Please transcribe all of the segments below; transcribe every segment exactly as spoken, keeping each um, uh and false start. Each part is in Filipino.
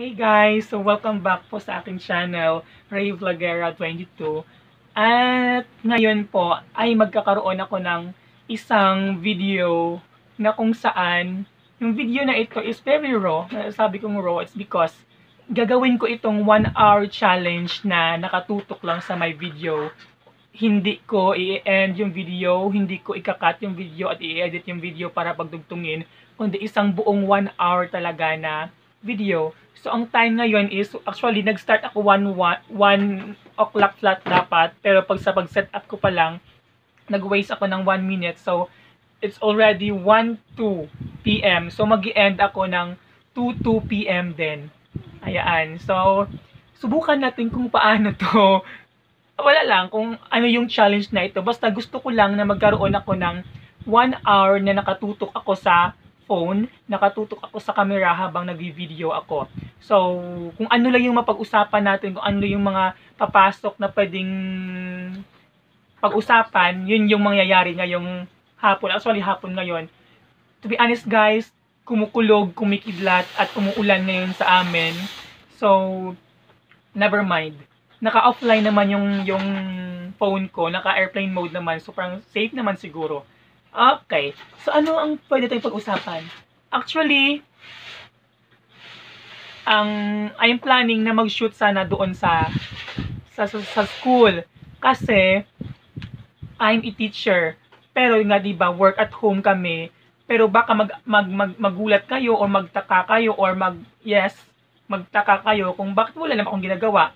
Hey guys! So welcome back po sa aking channel, REYvlogera twenty-two. At ngayon po ay magkakaroon ako ng isang video na kung saan yung video na ito is very raw. Sabi kong raw, it's because gagawin ko itong one hour challenge na nakatutok lang sa my video. Hindi ko i-end yung video, hindi ko ikakat yung video at i-edit yung video para pagdugtungin, kundi isang buong one hour talaga na video. So, ang time ngayon is, actually, nag-start ako one o'clock flat dapat, pero pag sa pag-set up ko pa lang, nag-waste ako ng one minute. So, it's already one to two p m So, mag-i-end ako ng two to two p m din. Ayan. So, subukan natin kung paano to. Wala lang kung ano yung challenge na ito. Basta gusto ko lang na magkaroon ako ng one hour na nakatutok ako sa phone, nakatutok ako sa camera habang nagvi-video ako. So, kung ano lang yung mapag-usapan natin, kung ano yung mga papasok na pwedeng pag-usapan, yun yung mangyayari ngayong hapon. Actually, hapon ngayon. To be honest guys, kumukulog, kumikidlat, at umuulan ngayon sa amin. So, never mind. Naka-offline naman yung, yung phone ko, naka-airplane mode naman, so parang safe naman siguro. Okay. So, ano ang pwede tayong pag-usapan? Actually, ang I'm planning na mag-shoot sana doon sa, sa sa sa school. Kasi, I'm a teacher. Pero nga, diba, work at home kami. Pero baka mag, mag, mag, magulat kayo or magtaka kayo or mag, yes, magtaka kayo kung bakit wala naman akong ginagawa.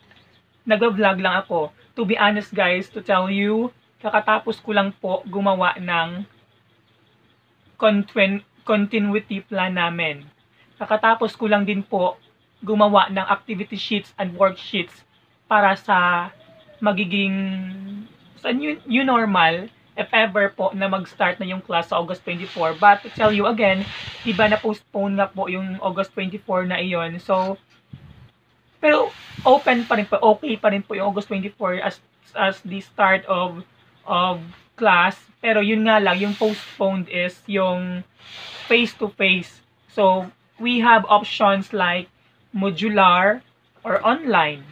Nag-vlog lang ako. To be honest, guys, to tell you, kakatapos ko lang po gumawa ng continuity plan namin. Kakatapos ko lang din po gumawa ng activity sheets and worksheets para sa magiging sa new, new normal if ever po na mag-start na yung class sa August twenty-four. But to tell you again, iba na postpone na po yung August twenty-four na iyon. So, pero open pa rin po, okay pa rin po yung August twenty-four as, as the start of of class, pero yun nga lang yung postponed is yung face to face. So we have options like modular or online.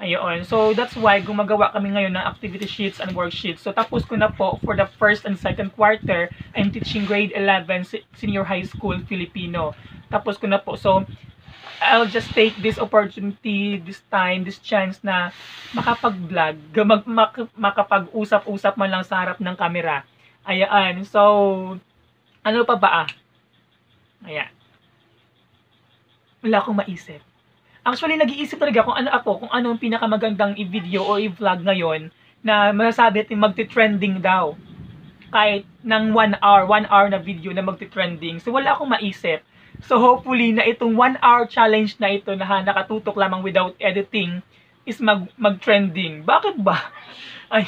Ayun. So that's why gumagawa kami ngayon ng activity sheets and worksheets. So tapos ko na po for the first and second quarter. I'm teaching grade eleven senior high school Filipino. Tapos ko na po. So I'll just take this opportunity, this time, this chance na makapag-vlog, makapag-usap-usap man lang sa harap ng camera. Ayan. So, ano pa ba ah? Ayan. Wala akong maisip. Actually, nag-iisip talaga kung ano ako, kung ano ang pinakamagandang i-video o i-vlog ngayon na masasabi natin magti-trending daw. Kahit ng one hour, one hour na video na magti-trending. So, wala akong maisip. So hopefully na itong one hour challenge na ito na nakatutok lamang without editing is mag, mag trending. Bakit ba? Ay,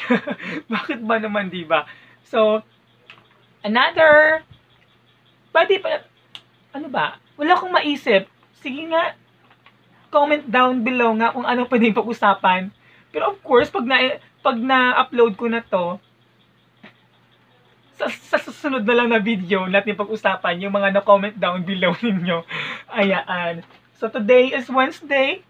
bakit ba naman, di ba? So another pwede pa ano ba? Wala akong maisip. Sige nga, comment down below nga kung ano pwede pag-usapan. Pero of course, pag na pag na-upload ko na 'to, Sa, sa susunod na lang na video natin pag-usapan yung mga na-comment down below ninyo. Ayan. So, today is Wednesday.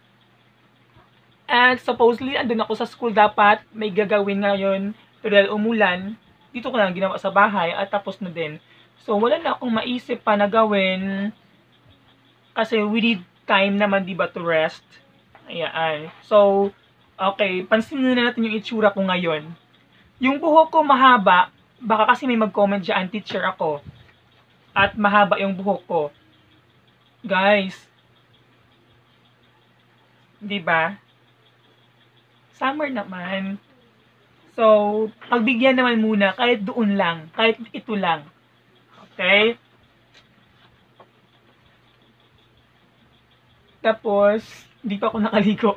And supposedly, andun ako sa school dapat. May gagawin ngayon. Pero dahil umulan, dito ko lang ginawa sa bahay at tapos na din. So, wala na akong maisip pa na gawin. Kasi we need time naman, diba, to rest. Ayan. So, okay. Pansinin na natin yung itsura ko ngayon. Yung buhok ko mahaba. Baka kasi may mag-comment dyan, teacher ako. At mahaba yung buhok ko. Guys. Diba? Summer naman. So, pagbigyan naman muna. Kahit doon lang. Kahit ito lang. Okay? Tapos, hindi pa ako nakaligo.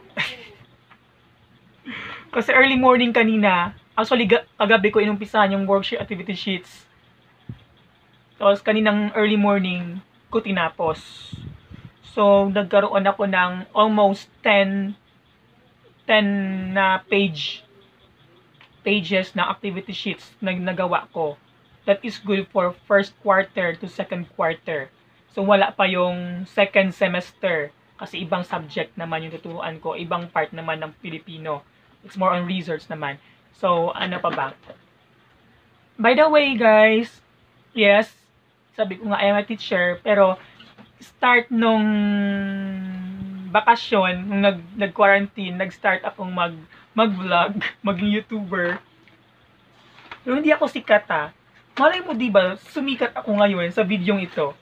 Kasi early morning kanina, actually, kagabi ko inumpisahan yung worksheet activity sheets. Tapos, kaninang early morning ko tinapos. So, nagkaroon ako ng almost ten na page pages na activity sheets na nagawa ko. That is good for first quarter to second quarter. So, wala pa yung second semester. Kasi ibang subject naman yung tuturuan ko, ibang part naman ng Pilipino. It's more on research naman. So, ano pa ba? By the way, guys, yes, sabi ko nga, I am a teacher, pero start nung bakasyon, nung nag, nag-quarantine, nag-start akong mag, mag-vlog, mag-YouTuber. Pero hindi ako sikat, ha. Malay mo, diba, sumikat ako ngayon sa videong ito.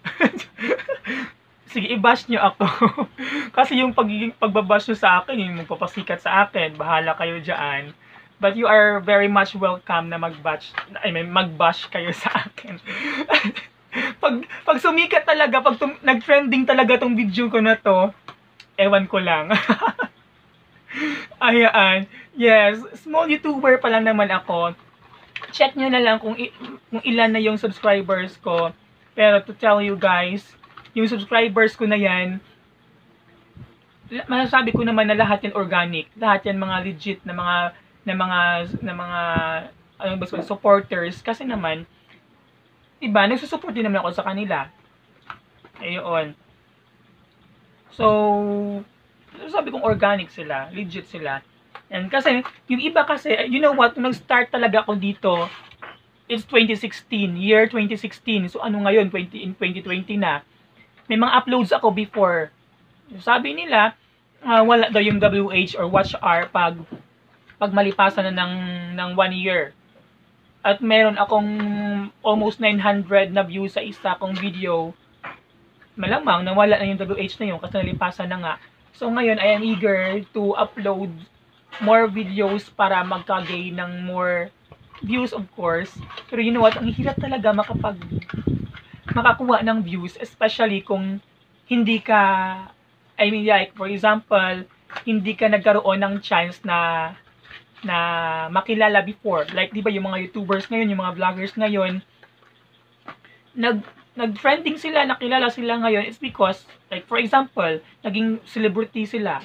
Sige, i-bash nyo ako. Kasi yung pagiging, pagbabash nyo sa akin, yung magpapasikat sa akin, bahala kayo dyan. But you are very much welcome na mag-bash, I mean, mag-bash kayo sa akin. pag, pag sumikat talaga, pag tum, nag-trending talaga tong video ko na to, ewan ko lang. Ayan. Yes, small YouTuber pala naman ako. Check nyo na lang kung, kung ilan na yung subscribers ko. Pero to tell you guys, yung subscribers ko na yan, masasabi ko naman na lahat yan organic. Lahat yan mga legit na mga, na mga, na mga, ano ba, supporters. Kasi naman, diba, nagsusupport din naman ako sa kanila. Ayun. So, sabi kong organic sila, legit sila. And kasi, yung iba kasi, you know what, nag-start talaga ako dito, it's twenty sixteen, year twenty sixteen. So, ano ngayon, twenty twenty na. May mga uploads ako before. Sabi nila, uh, wala daw yung W H or watch hour pag, pag malipasan na ng, ng one year. At meron akong almost nine hundred na views sa isa kong video. Malamang nawala na yung W H na yun kasi nalipasan na nga. So ngayon, I am eager to upload more videos para magkagay ng more views, of course. Pero you know what, ang hirap talaga makapag... makakuha ng views, especially kung hindi ka, I mean, like, for example, hindi ka nagkaroon ng chance na, na makilala before. Like, di ba, yung mga YouTubers ngayon, yung mga vloggers ngayon, nag, nag-trending sila, nakilala sila ngayon, it's because, like, for example, naging celebrity sila,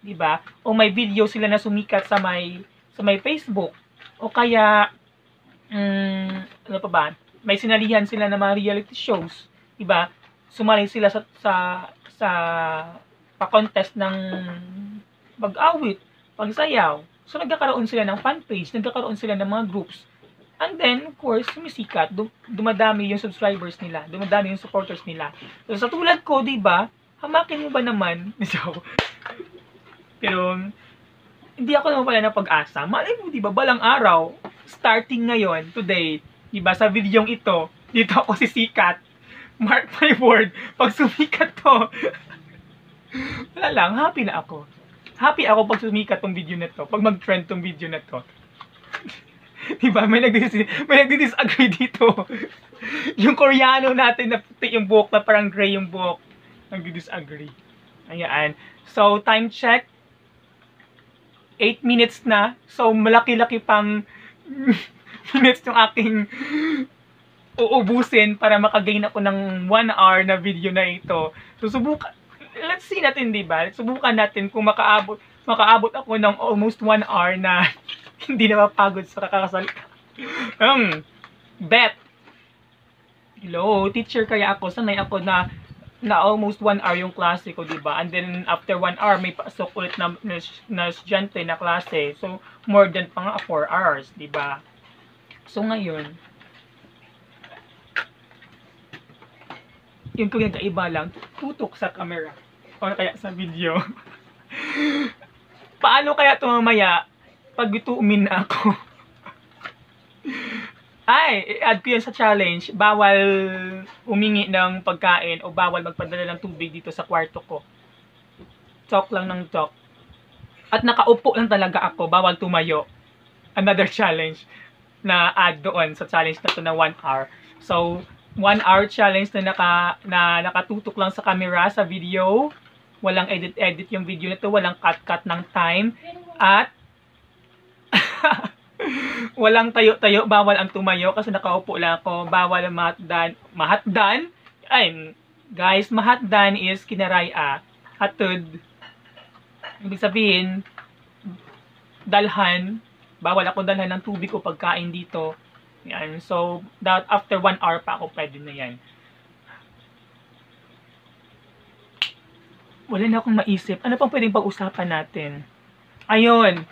di ba? O may video sila na sumikat sa may, sa may Facebook. O kaya, um, ano pa ba? May sinalihan sila ng mga reality shows, diba? Sumali sila sa sa sa pa-contest ng pag-awit, pagsayaw. So nagkakaroon sila ng fan page, nagkakaroon sila ng mga groups. And then, of course, sumisikat, dum dumadami yung subscribers nila, dumadami yung supporters nila. So sa tulad ko, diba? Hamakin mo ba naman? Pero hindi ako naman pala napag-asa. Malay mo, diba? Balang araw, starting ngayon, today, diba, sa videong ito, dito ako sisikat. Mark my word, pag sumikat to, wala lang, happy na ako. Happy ako pag sumikat tong video na to, pag mag-trend tong video na to. Diba, may nagdi-disagree dito. Yung Koreano natin na puti yung buhok, na parang gray yung buhok, nagdi-disagree. Ayan. So, time check. eight minutes na. So, malaki-laki pang... minutes yung aking uubusin para makagain ako ng one hour na video na ito. So, subukan, let's see natin, diba? Subukan natin kung makaabot, makaabot ako ng almost one hour na hindi na mapagod sa kakasalita. Um, bet. Hello, teacher kaya ako. Sanay ako na, na almost one hour yung klase ko, diba? And then, after one hour, may pasok ulit na, na, na estudyante na klase. So, more than pa nga four hours, diba? So, ngayon, yung kaiba lang, tutok sa camera o kaya sa video. Paano kaya ito mamaya pag bitumin na ako? Ay, i-add ko yan sa challenge. Bawal umingi ng pagkain o bawal magpadala ng tubig dito sa kwarto ko. Talk lang ng talk. At nakaupo lang talaga ako. Bawal tumayo. Another challenge na add doon sa challenge na to na one hour. So, one hour challenge na, naka, na nakatutok lang sa camera, sa video. Walang edit-edit yung video na to. Walang cut-cut ng time. At, walang tayo-tayo. Bawal ang tumayo kasi nakaupo lang ako. Bawal ang mahatdan. Mahatdan? Ay, guys, mahatdan is kinaraya. Hatod. Ibig sabihin, dalhan. Bawal akong dalhan ng tubig o pagkain dito. Yan. So, that after one hour pa ako pwede na yan. Wala na akong maisip. Ano pang pwedeng pag-usapan natin? Ayun.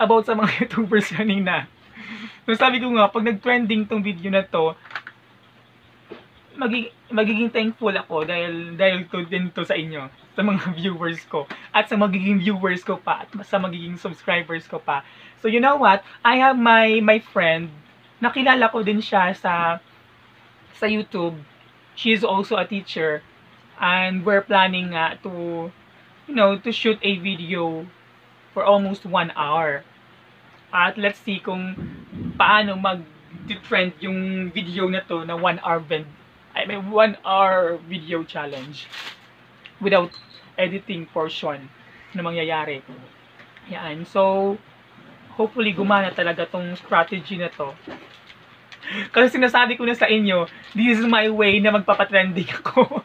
About sa mga YouTubers kanina. So, sabi ko nga, pag nag-trending tong video na to, magig magiging thankful ako dahil, dahil to din to sa inyo, sa mga viewers ko, at sa magiging viewers ko pa, at sa magiging subscribers ko pa. So, you know what? I have my, my friend, nakilala ko din siya sa, sa YouTube. She is also a teacher, and we're planning uh, to, you know, to shoot a video for almost one hour. At let's see kung paano mag-trend yung video na to na one hour bend. I mean, one hour video challenge without editing portion na mangyayari. Yan. So, hopefully gumana talaga tong strategy na to. Kasi sinasabi ko na sa inyo, this is my way na magpapatrending ako.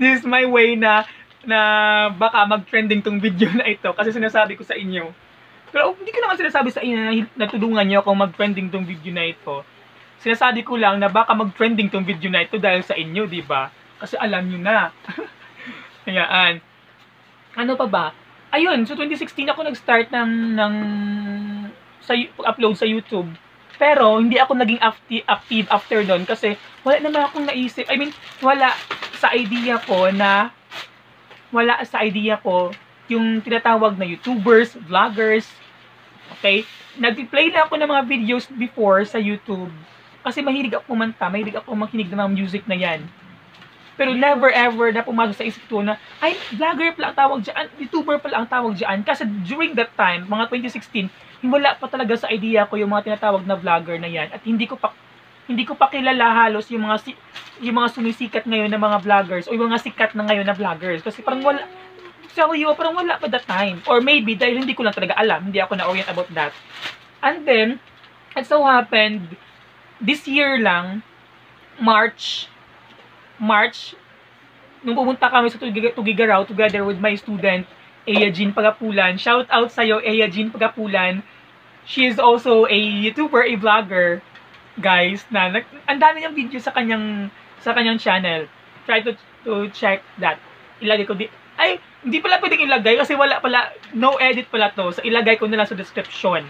This is my way na na baka mag-trending tong video na ito. Kasi sinasabi ko sa inyo. Pero oh, hindi ko naman sinasabi sa inyo na natulungan nyo akong mag-trending tong video na ito. Sinasabi ko lang na baka mag-trending tong video na ito dahil sa inyo, di ba? Kasi alam nyo na. Ayan. Ano pa ba? Ayun, so twenty sixteen ako nag-start ng, ng sa, upload sa YouTube. Pero, hindi ako naging active after nun kasi wala naman akong naisip. I mean, wala sa idea ko na, wala sa idea ko yung tinatawag na YouTubers, vloggers. Okay? Nag-play na ako ng mga videos before sa YouTube. Kasi mahilig ako kumanta, mahilig ako makinig ng mga music na yan. Pero never ever na pumasok sa isip ko na, ay, vlogger pala ang tawag dyan, YouTuber pala ang tawag dyan. Kasi during that time, mga twenty sixteen, wala pa talaga sa idea ko yung mga tinatawag na vlogger na yan, at hindi ko pa hindi ko pa kilala halos yung mga si, yung mga sumisikat ngayon na mga vloggers o yung mga sikat na ngayon na vloggers kasi parang wala so yo parang wala pa that time, or maybe dahil hindi ko lang talaga alam, hindi ako na-orient about that. And then it so happened this year lang, March March nung pumunta kami sa Tuguegarao together with my student Aeia Jyn Pagapulan. Shout out sa'yo, Aeia Jyn Pagapulan. She is also a YouTuber, a vlogger, guys, na ang dami niyang video sa kanyang sa kanyang channel. Try to to check that. Ilagay ko di ay, hindi pala pwedeng ilagay kasi wala pala, no edit pala to. So ilagay ko na lang sa description.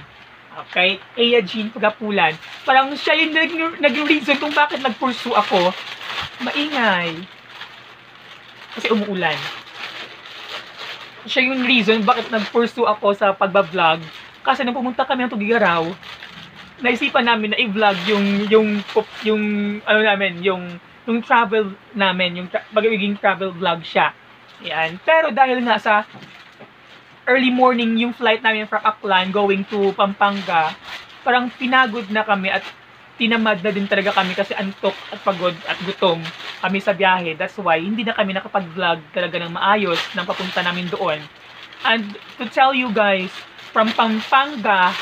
Okay? Aeia Jyn Pagapulan. Parang siya yung nag-reason kung bakit nag-pursue ako. Maingay. Kasi umuulan. Siya yung reason bakit nag-pursue ako sa pagbablog. Kasi nung pumunta kami ng Tuguegarao, naisipan namin na i-vlog yung, yung, yung, ano namin, yung, yung travel namin, yung tra pag-iwiging travel vlog siya. Yan. Pero dahil nga sa early morning yung flight namin from Aklan going to Pampanga, parang pinagod na kami at tinamad na din talaga kami kasi antok at pagod at gutom kami sa biyahe. That's why hindi na kami nakapag-vlog talaga ng maayos nang papunta namin doon. And to tell you guys, from Pampanga,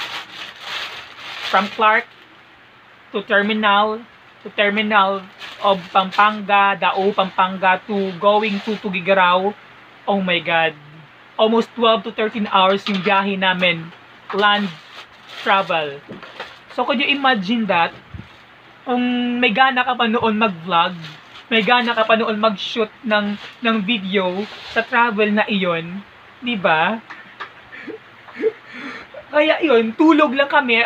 from Clark to terminal, to terminal of Pampanga, Dao, Pampanga, to going to Tuguegarao, oh my God, almost twelve to thirteen hours yung biyahe namin, land travel. So could you imagine that? Kung may gana ka pa noon mag-vlog, may gana ka pa noon mag-shoot ng, ng video sa travel na iyon, di ba? Kaya iyon, tulog lang kami.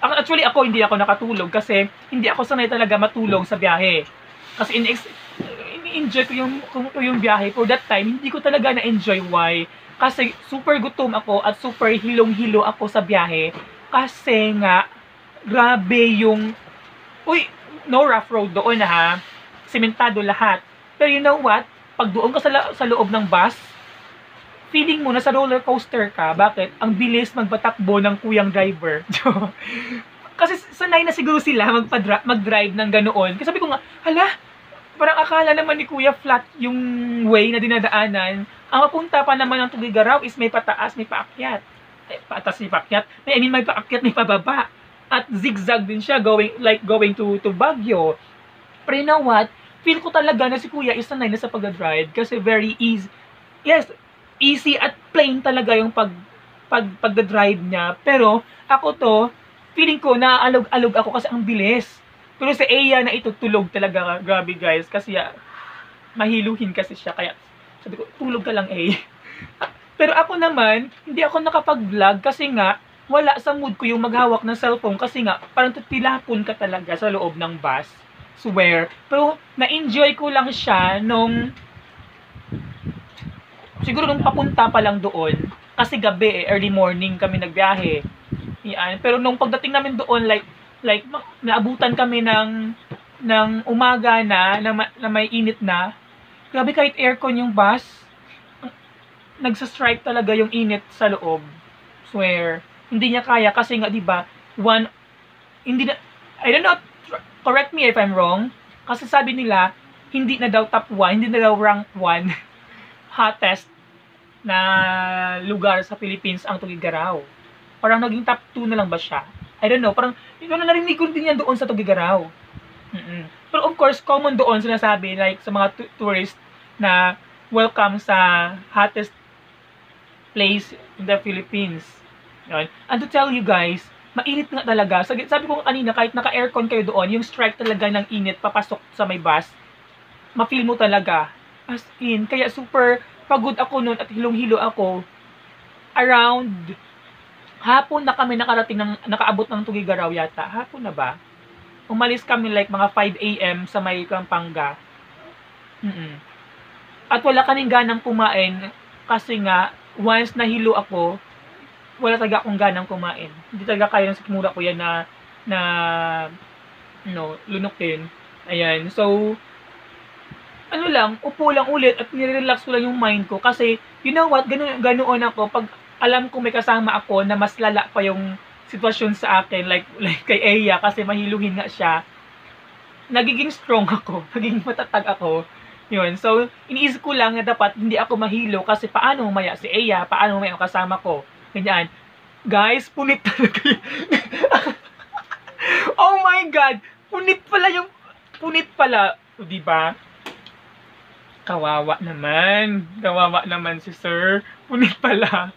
Actually ako, hindi ako nakatulog kasi hindi ako sanay talaga matulog sa biyahe. Kasi in-enjoy ko yung, yung biyahe. For that time, hindi ko talaga na-enjoy. Why? Kasi super gutom ako at super hilong-hilo ako sa biyahe. Kasi nga, grabe yung... Uy, no rough road doon ha. Sementado lahat. Pero you know what? Pag doon ka sa, sa loob ng bus, feeling mo na sa roller coaster ka. Bakit? Ang bilis magpatakbo ng kuyang driver. Kasi sanay na siguro sila mag-drive ng ganoon. Kasi sabi ko nga, hala, parang akala naman ni Kuya flat yung way na dinadaanan. Ang mapunta pa naman ng Tuguegarao is may pataas, may paakyat. Eh, pataas, may paakyat. I mean, may paakyat, may pababa. At zigzag din siya going like going to to Baguio. Pero you know what? Feel ko talaga na si Kuya is sanay na sa pag-drive kasi very easy. Yes, easy at plain talaga yung pag pag pag-drive niya. Pero ako to, feeling ko na alog-alog ako kasi ang bilis. Pero sa Aeia na ito tulog talaga, grabe guys, kasi uh, mahiluhin kasi siya. Kaya sabi ko, tulog ka lang eh. Pero ako naman, hindi ako nakapag-vlog kasi nga, wala sa mood ko yung maghawak ng cellphone kasi nga, parang tutilapon ka talaga sa loob ng bus. Swear. Pero na-enjoy ko lang siya nung, siguro nung papunta pa lang doon. Kasi gabi eh, early morning kami nagbiyahe. Yan. Pero nung pagdating namin doon, like, like naabutan kami ng, ng umaga na, na, na may init na. Grabe kahit aircon yung bus, nagsastrike talaga yung init sa loob. Swear. Hindi niya kaya kasi nga, di ba, one, hindi na, I don't know, correct me if I'm wrong, kasi sabi nila, hindi na daw top one, hindi na daw rank one hottest na lugar sa Philippines ang Tuguegarao. Parang naging top two na lang ba siya? I don't know, parang, yun na narinig ko din yan doon sa Tuguegarao. Mm-mm. Pero of course, common doon sinasabi, like sa mga tourist na welcome sa hottest place in the Philippines. Yun. And to tell you guys, mainit nga talaga. Sabi ko kanina, kahit naka-aircon kayo doon, yung strike talaga ng init papasok sa may bus, ma-feel mo talaga. As in, kaya super pagod ako noon at hilong-hilo ako. Around hapon na kami nakarating, ng, nakaabot ng Tuguegarao yata. Hapon na ba? Umalis kami like mga five a m sa may Pampanga. Mm-mm. At wala kaming ganang kumain kasi nga, once nahilo ako, wala talaga akong ganang kumain. Hindi talaga kaya ng sikmura ko yan na, na, no, lunukin. Ayan. So, ano lang, upo lang ulit at nirelax ko lang yung mind ko. Kasi, you know what, ganoon, ganoon ako. Pag alam ko may kasama ako na mas lala pa yung sitwasyon sa akin, like, like kay Aeia, kasi mahiluhin nga siya, nagiging strong ako. Nagiging matatag ako. Yun. So, iniisip ko lang na dapat hindi ako mahilo kasi paano maya si Aeia, paano maya ang kasama ko. Ganyan. Guys, punit talaga yun. Oh my God! Punit pala yung... Punit pala. O, diba? Kawawa naman. Kawawa naman si sir. Punit pala.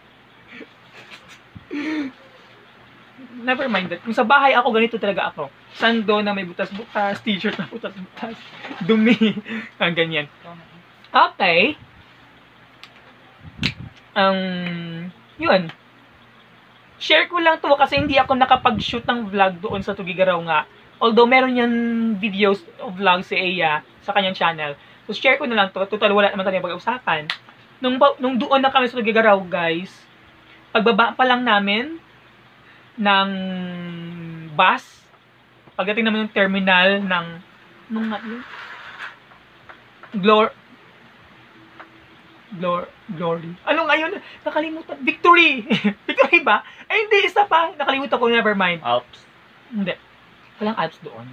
Never mind that. Kung sa bahay ako, ganito talaga ako. Sando na may butas-butas. T-shirt na butas-butas. Dumi. Ang ganyan. Okay. Ang... Um, yun. Share ko lang to kasi hindi ako nakapag-shoot ng vlog doon sa Tuguegarao nga. Although meron yan videos of vlog si Aeia sa kanyang channel. So share ko na lang to. Total wala naman tayo pag-usapan. Nung, nung doon na kami sa Tuguegarao guys, pagbaba pa lang namin ng bus, pagdating naman ng terminal ng nung natin? Glor... Glor... Glory. Ano ngayon? Nakalimutan. Victory! Victory ba? Ay, hindi. Isa pa. Nakalimutan ko. Never mind. Alps. Hindi. Walang Alps doon.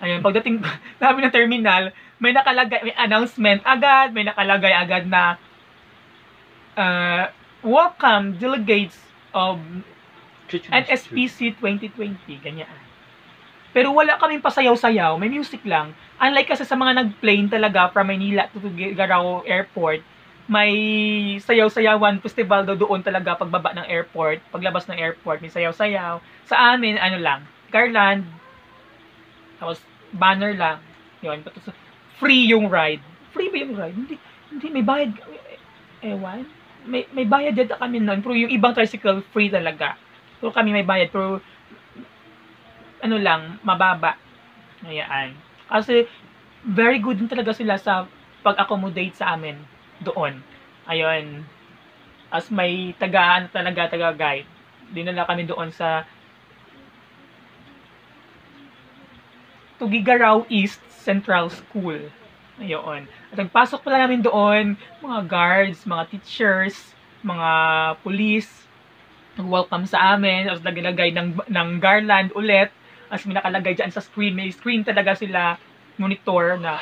Ayun. Pagdating namin ng terminal, may nakalagay, may announcement agad. May nakalagay agad na uh, welcome delegates of N S P C twenty twenty. Ganyan. Pero wala kaming pasayaw-sayaw. May music lang. Unlike kasi sa mga nag-plane talaga from Manila to Tuguegarao Airport, may sayaw-sayawan festival daw doon talaga pagbaba ng airport, paglabas ng airport, may sayaw-sayaw. Sa amin, ano lang, garland, tapos banner lang, yun, tapos free yung ride. Free ba yung ride? Hindi, hindi, may bayad, ewan, may, may bayad yata kami noon, pero yung ibang tricycle free talaga. Pero kami may bayad, pero ano lang, mababa. Ayan. Kasi, very good din talaga sila sa pag-accommodate sa amin doon. Ayun. As may tagaan talaga taga-guide. Dinala kami doon sa Tuguegarao East Central School. Ayun. At nagpasok pala namin doon, mga guards, mga teachers, mga police, nag-welcome sa amin. As naglagay ng, ng garland ulit. As may nakalagay dyan sa screen. May screen talaga sila, monitor na,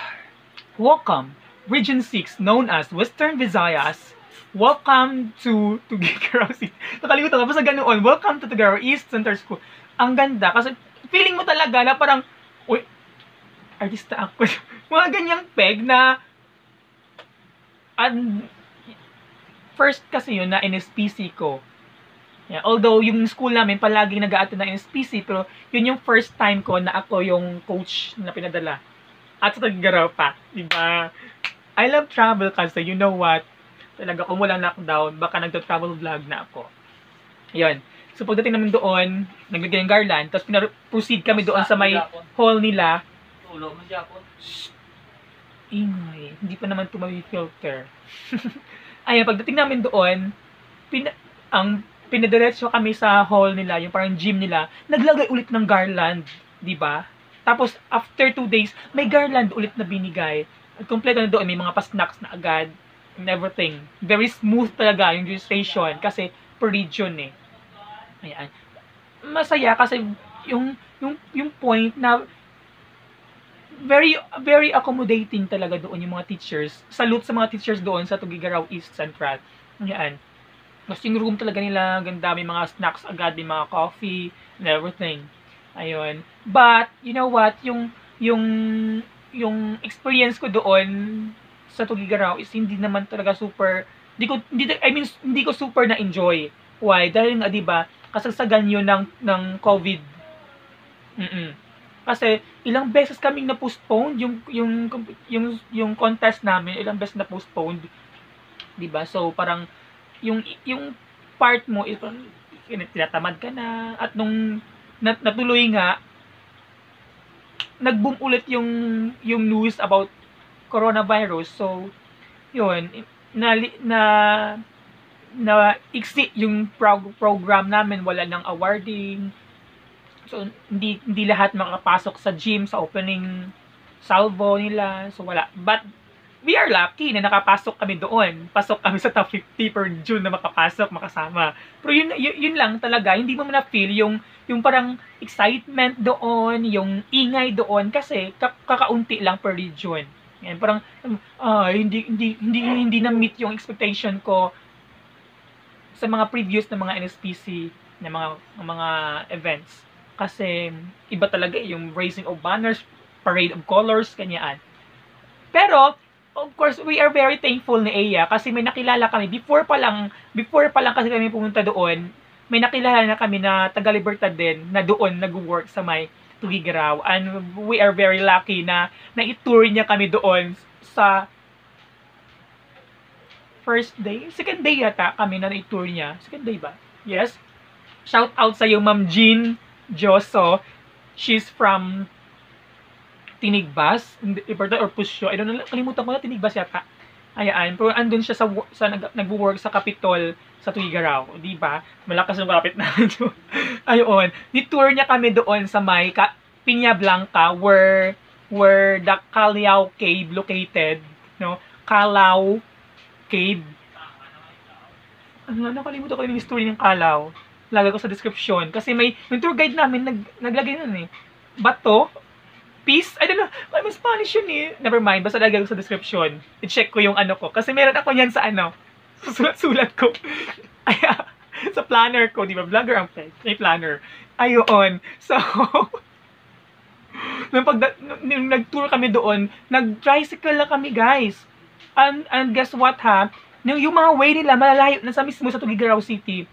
welcome Region six, known as Western Visayas, welcome to Tuguegarao East. Nakalimutan ko, basta ganoon, welcome to Tuguegarao East Central School. Ang ganda, kasi feeling mo talaga na parang, uy, artista ako. Mga ganyang peg na, and, first kasi yun na N S P C ko. Yeah, although, yung school namin, palaging nag-a-attend ng N S P C, pero yun yung first time ko na ako yung coach na pinadala. At sa Tuguegarao pa, diba? I love travel kasi you know what, talaga kung walang lockdown, baka nagta-travel vlog na ako. Yun. So pagdating naman doon, naglagay ng garland, tapos proceed kami doon sa may hall nila. Ulo mo Japon. Ingay, hindi pa naman tumawi filter. Ayan, pagdating namin doon, pina ang pinadiretso kami sa hall nila, yung parang gym nila, naglagay ulit ng garland, di ba? Tapos after two days, may garland ulit na binigay. At kompleto na doon, may mga pa-snacks na agad and everything. Very smooth talaga yung registration kasi per region eh. Ayan. Masaya kasi yung yung yung point na very very accommodating talaga doon yung mga teachers. Salute sa mga teachers doon sa Tuguegarao East Central. Ayan. Kasi yung room talaga nila, ganda, may mga snacks agad, may mga coffee, and everything. Ayun. But, you know what, yung, yung, yung experience ko doon sa Tuguegarao is hindi naman talaga super, hindi ko, hindi, I mean, hindi ko super na-enjoy. Why? Dahil nga, diba, kasagsagan yun ng, ng COVID. Mm-mm. Kasi, ilang beses kaming na-postponed yung, yung, yung, yung contest namin, ilang beses na-postponed. Diba? So, parang, yung yung part mo is parang tinatamad ka na at nung nat natuloy nga nag-boom ulit yung yung news about coronavirus, so yun na na, na exit yung prog program namin, wala nang awarding, so hindi hindi lahat makakapasok sa gym sa opening salvo nila, so wala, but we are lucky na nakapasok kami doon. Pasok kami sa top fifty per June na makapasok, makasama. Pero yun, yun, yun lang talaga, hindi mo na-feel yung, yung parang excitement doon, yung ingay doon, kasi kakaunti lang per region. Yan, parang, ah, hindi, hindi, hindi, hindi na-meet yung expectation ko sa mga previous na mga N S P C, na mga, mga events. Kasi, iba talaga yung raising of banners, parade of colors, kanyaan. Pero, of course, we are very thankful ni Aeia kasi may nakilala kami. Before pa lang, before pa lang kasi kami pumunta doon, may nakilala na kami na taga Libertad din na doon nag-work sa may Tuguegarao. And we are very lucky na na-tour niya kami doon sa first day? Second day yata kami na na-tour niya. Second day ba? Yes. Shout out sa iyo, Ma'am Jean Joso. She's from Tinigbas, Libertad or Pusyo. I don't know, kalimutan ko na, Tinigbas yata. Ayaan, pero andun siya sa, sa nag, nag-work sa Capitol sa Tuguegarao, di ba? Malakas ang kapit na doon. Ayun, ni-tour niya kami doon sa may ka, Peñablanca where, where the Callao Cave located, no? Callao Cave. Ano, nakalimutan ko yung history ng Callao. Lagay ko sa description. Kasi may, yung tour guide namin, nag, naglagay nun eh. Bato, peace? I don't know. Ay, mas Spanish yun eh. Never mind. Basta lagay ko sa description. I-check ko yung ano ko. Kasi meron ako yan sa ano. Sulat-sulat ko. Ay, uh, sa planner ko. Di ba? Vlogger ang may planner. Ayun. So, nung, pag, nung nag-tour kami doon, nag-tricycle lang kami, guys. And, and guess what, ha? Nung, yung mga way nila, malalayo na sa mismo sa Tuguegarao City.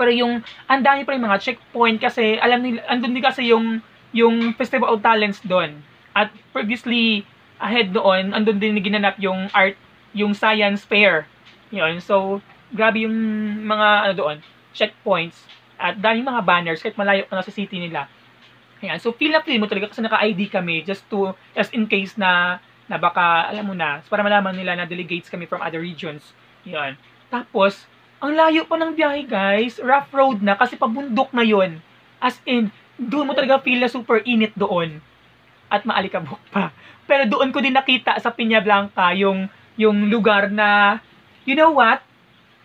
Pero yung, ang dami pa yung mga checkpoint kasi, alam nila, andun din kasi yung yung Festival of Talents doon. At previously, ahead doon, andun din ginanap yung art, yung science fair. Yun. So, grabe yung mga, ano doon, checkpoints. At daming mga banners, kahit malayo pa na sa city nila. Ayan. So, feel na feel mo talaga kasi naka-I D kami just to, just in case na, na baka, alam mo na, para malaman nila na delegates kami from other regions. Yun. Tapos, ang layo pa ng biyahe, guys. Rough road na kasi pabundok na yun. As in, doon mo talaga feel na super init doon at maalikabok pa. Pero doon ko din nakita sa Peñablanca yung yung lugar na, you know what?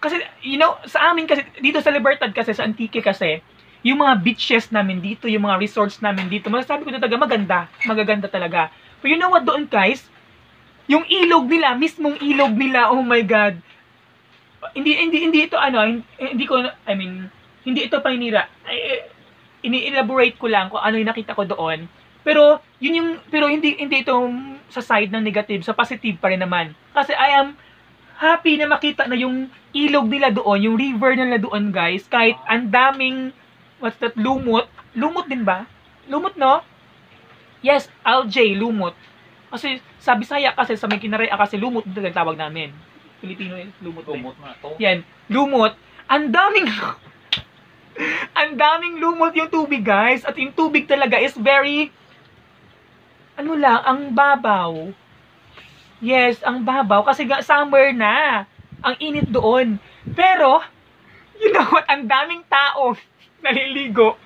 Kasi, you know, sa amin kasi, dito sa Libertad kasi, sa Antique kasi, yung mga beaches namin dito, yung mga resorts namin dito, masasabi ko talaga maganda, magaganda talaga. But you know what doon, guys? Yung ilog nila, mismong ilog nila, oh my God. Hindi, hindi, hindi ito ano, hindi ko, I mean, hindi ito paninira. I, ini-elaborate ko lang kung ano yung nakita ko doon. Pero, yun yung, pero hindi, hindi ito sa side ng negative, sa positive pa rin naman. Kasi I am happy na makita na yung ilog nila doon, yung river nila doon, guys. Kahit ang daming, what's that, lumot. Lumot din ba? Lumot, no? Yes, algae, lumot. Kasi sa Bisaya kasi sa may kinaraya kasi lumot dito tawag namin. Pilipino eh, lumot. Lumot na to. Yan, lumot. Ang daming ang daming lumot yung tubig, guys. At yung tubig talaga is very ano lang, ang babaw. Yes, ang babaw kasi summer na. Ang init doon. Pero you know what? Ang daming tao naliligo.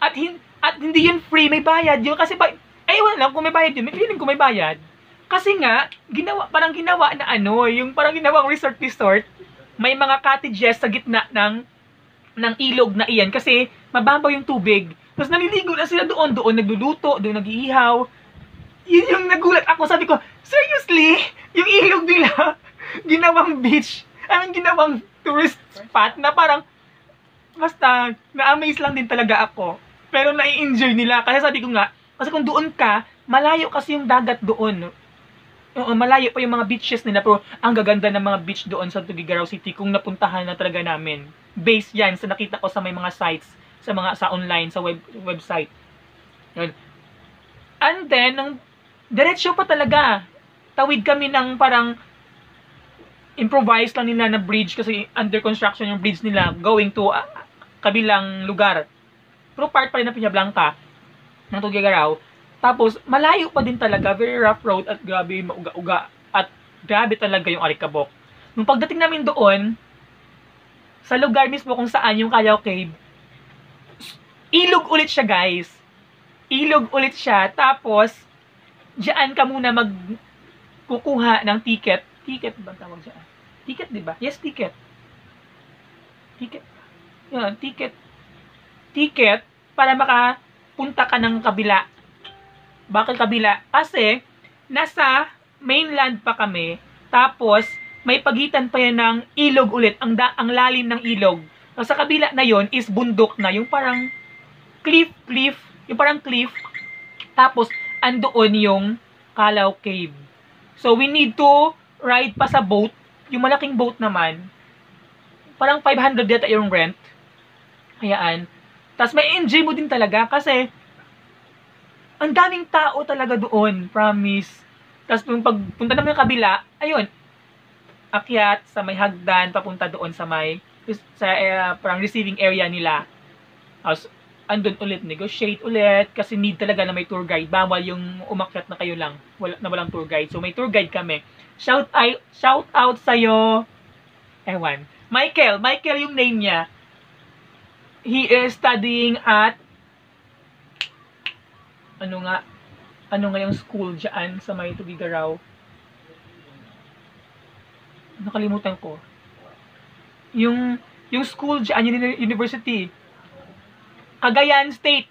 At hin at hindi yun free, may bayad yun kasi ba ay wala lang kung may bayad yun, may feeling kung may bayad. Kasi nga, ginawa, parang ginawa na ano, yung parang ginawang resort resort, may mga cottages sa gitna ng, ng ilog na iyan kasi mababaw yung tubig. Tapos naliligo na sila doon, doon nagluluto, doon nag-iihaw. Yun yung nagulat ako, sabi ko, seriously? Yung ilog nila, ginawang beach, anong ginawang tourist spot na parang, basta, na-amaze lang din talaga ako. Pero nai-enjoy nila, kasi sabi ko nga, kasi kung doon ka, malayo kasi yung dagat doon. Oo, malayo pa yung mga beaches nila. Pero ang gaganda ng mga beach doon sa Tuguegarao City kung napuntahan na talaga namin. Base yan sa nakita ko sa may mga sites, sa mga sa online, sa web, website. Yun. And then, nang, diretso pa talaga. Tawid kami ng parang improvised lang nila na bridge kasi under construction yung bridge nila going to uh, kabilang lugar. Pero part pa rin na Peñablanca ng Tuguegarao. Tapos, malayo pa din talaga. Very rough road at grabe mauga-uga. At grabe talaga yung alikabok. Nung pagdating namin doon, sa lugar mismo kung saan yung Callao Cave, ilog ulit siya, guys. Ilog ulit siya. Tapos, diyan ka muna magkukuha ng ticket. Ticket ba tawag dyan? Ticket, di ba? Yes, ticket. Ticket. Yan, ticket. Ticket para maka punta ka ng kabila. Bakit kabila? Kasi, nasa mainland pa kami, tapos, may pagitan pa yan ng ilog ulit, ang, da ang lalim ng ilog. So, sa kabila na yon is bundok na, yung parang cliff, cliff, yung parang cliff, tapos, andoon yung Callao Cave. So, we need to ride pa sa boat, yung malaking boat naman, parang five hundred yata yung rent. Hayaan. Tapos may enjoy mo din talaga kasi ang daming tao talaga doon, promise. Tapos nung pagpunta naman yung kabila, ayun, akyat sa may hagdan, papunta doon sa may, sa uh, parang receiving area nila. Tapos andun ulit, negotiate ulit kasi need talaga na may tour guide. Bawal yung umakyat na kayo lang, wala, na walang tour guide. So may tour guide kami. Shout, I, shout out sa'yo, ewan, Michael, Michael yung name niya. He is studying at ano nga ano nga yung school diyan sa may Tuguegarao. Nakalimutan ko. Yung yung school diyan yung university. Cagayan State.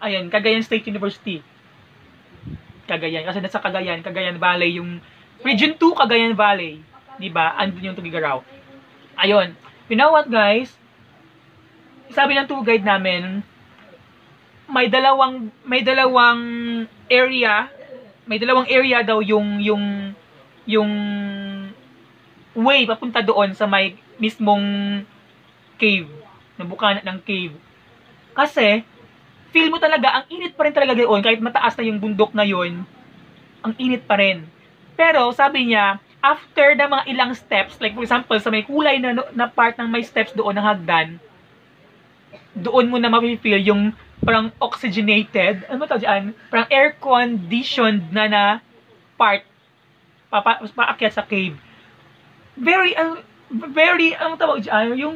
Ayun, Cagayan State University. Cagayan kasi nasa Cagayan, Cagayan Valley yung Region two Cagayan Valley, 'di ba? Andun yung Tuguegarao. Ayun. You know what, guys? Sabi ng tour guide namin, may dalawang may dalawang area, may dalawang area daw yung yung yung way papunta doon sa may mismong cave, na bukana ng cave. Kasi feel mo talaga ang init pa rin talaga doon kahit mataas na yung bundok na yon. Ang init pa rin. Pero sabi niya, after na mga ilang steps, like for example sa may kulay na na part ng may steps doon ng hagdan, doon mo na ma-feel yung parang oxygenated, ano tawag diyan? Parang air-conditioned na na part papa paakyat sa cave. Very, uh, very, ano tawag diyan? Yung,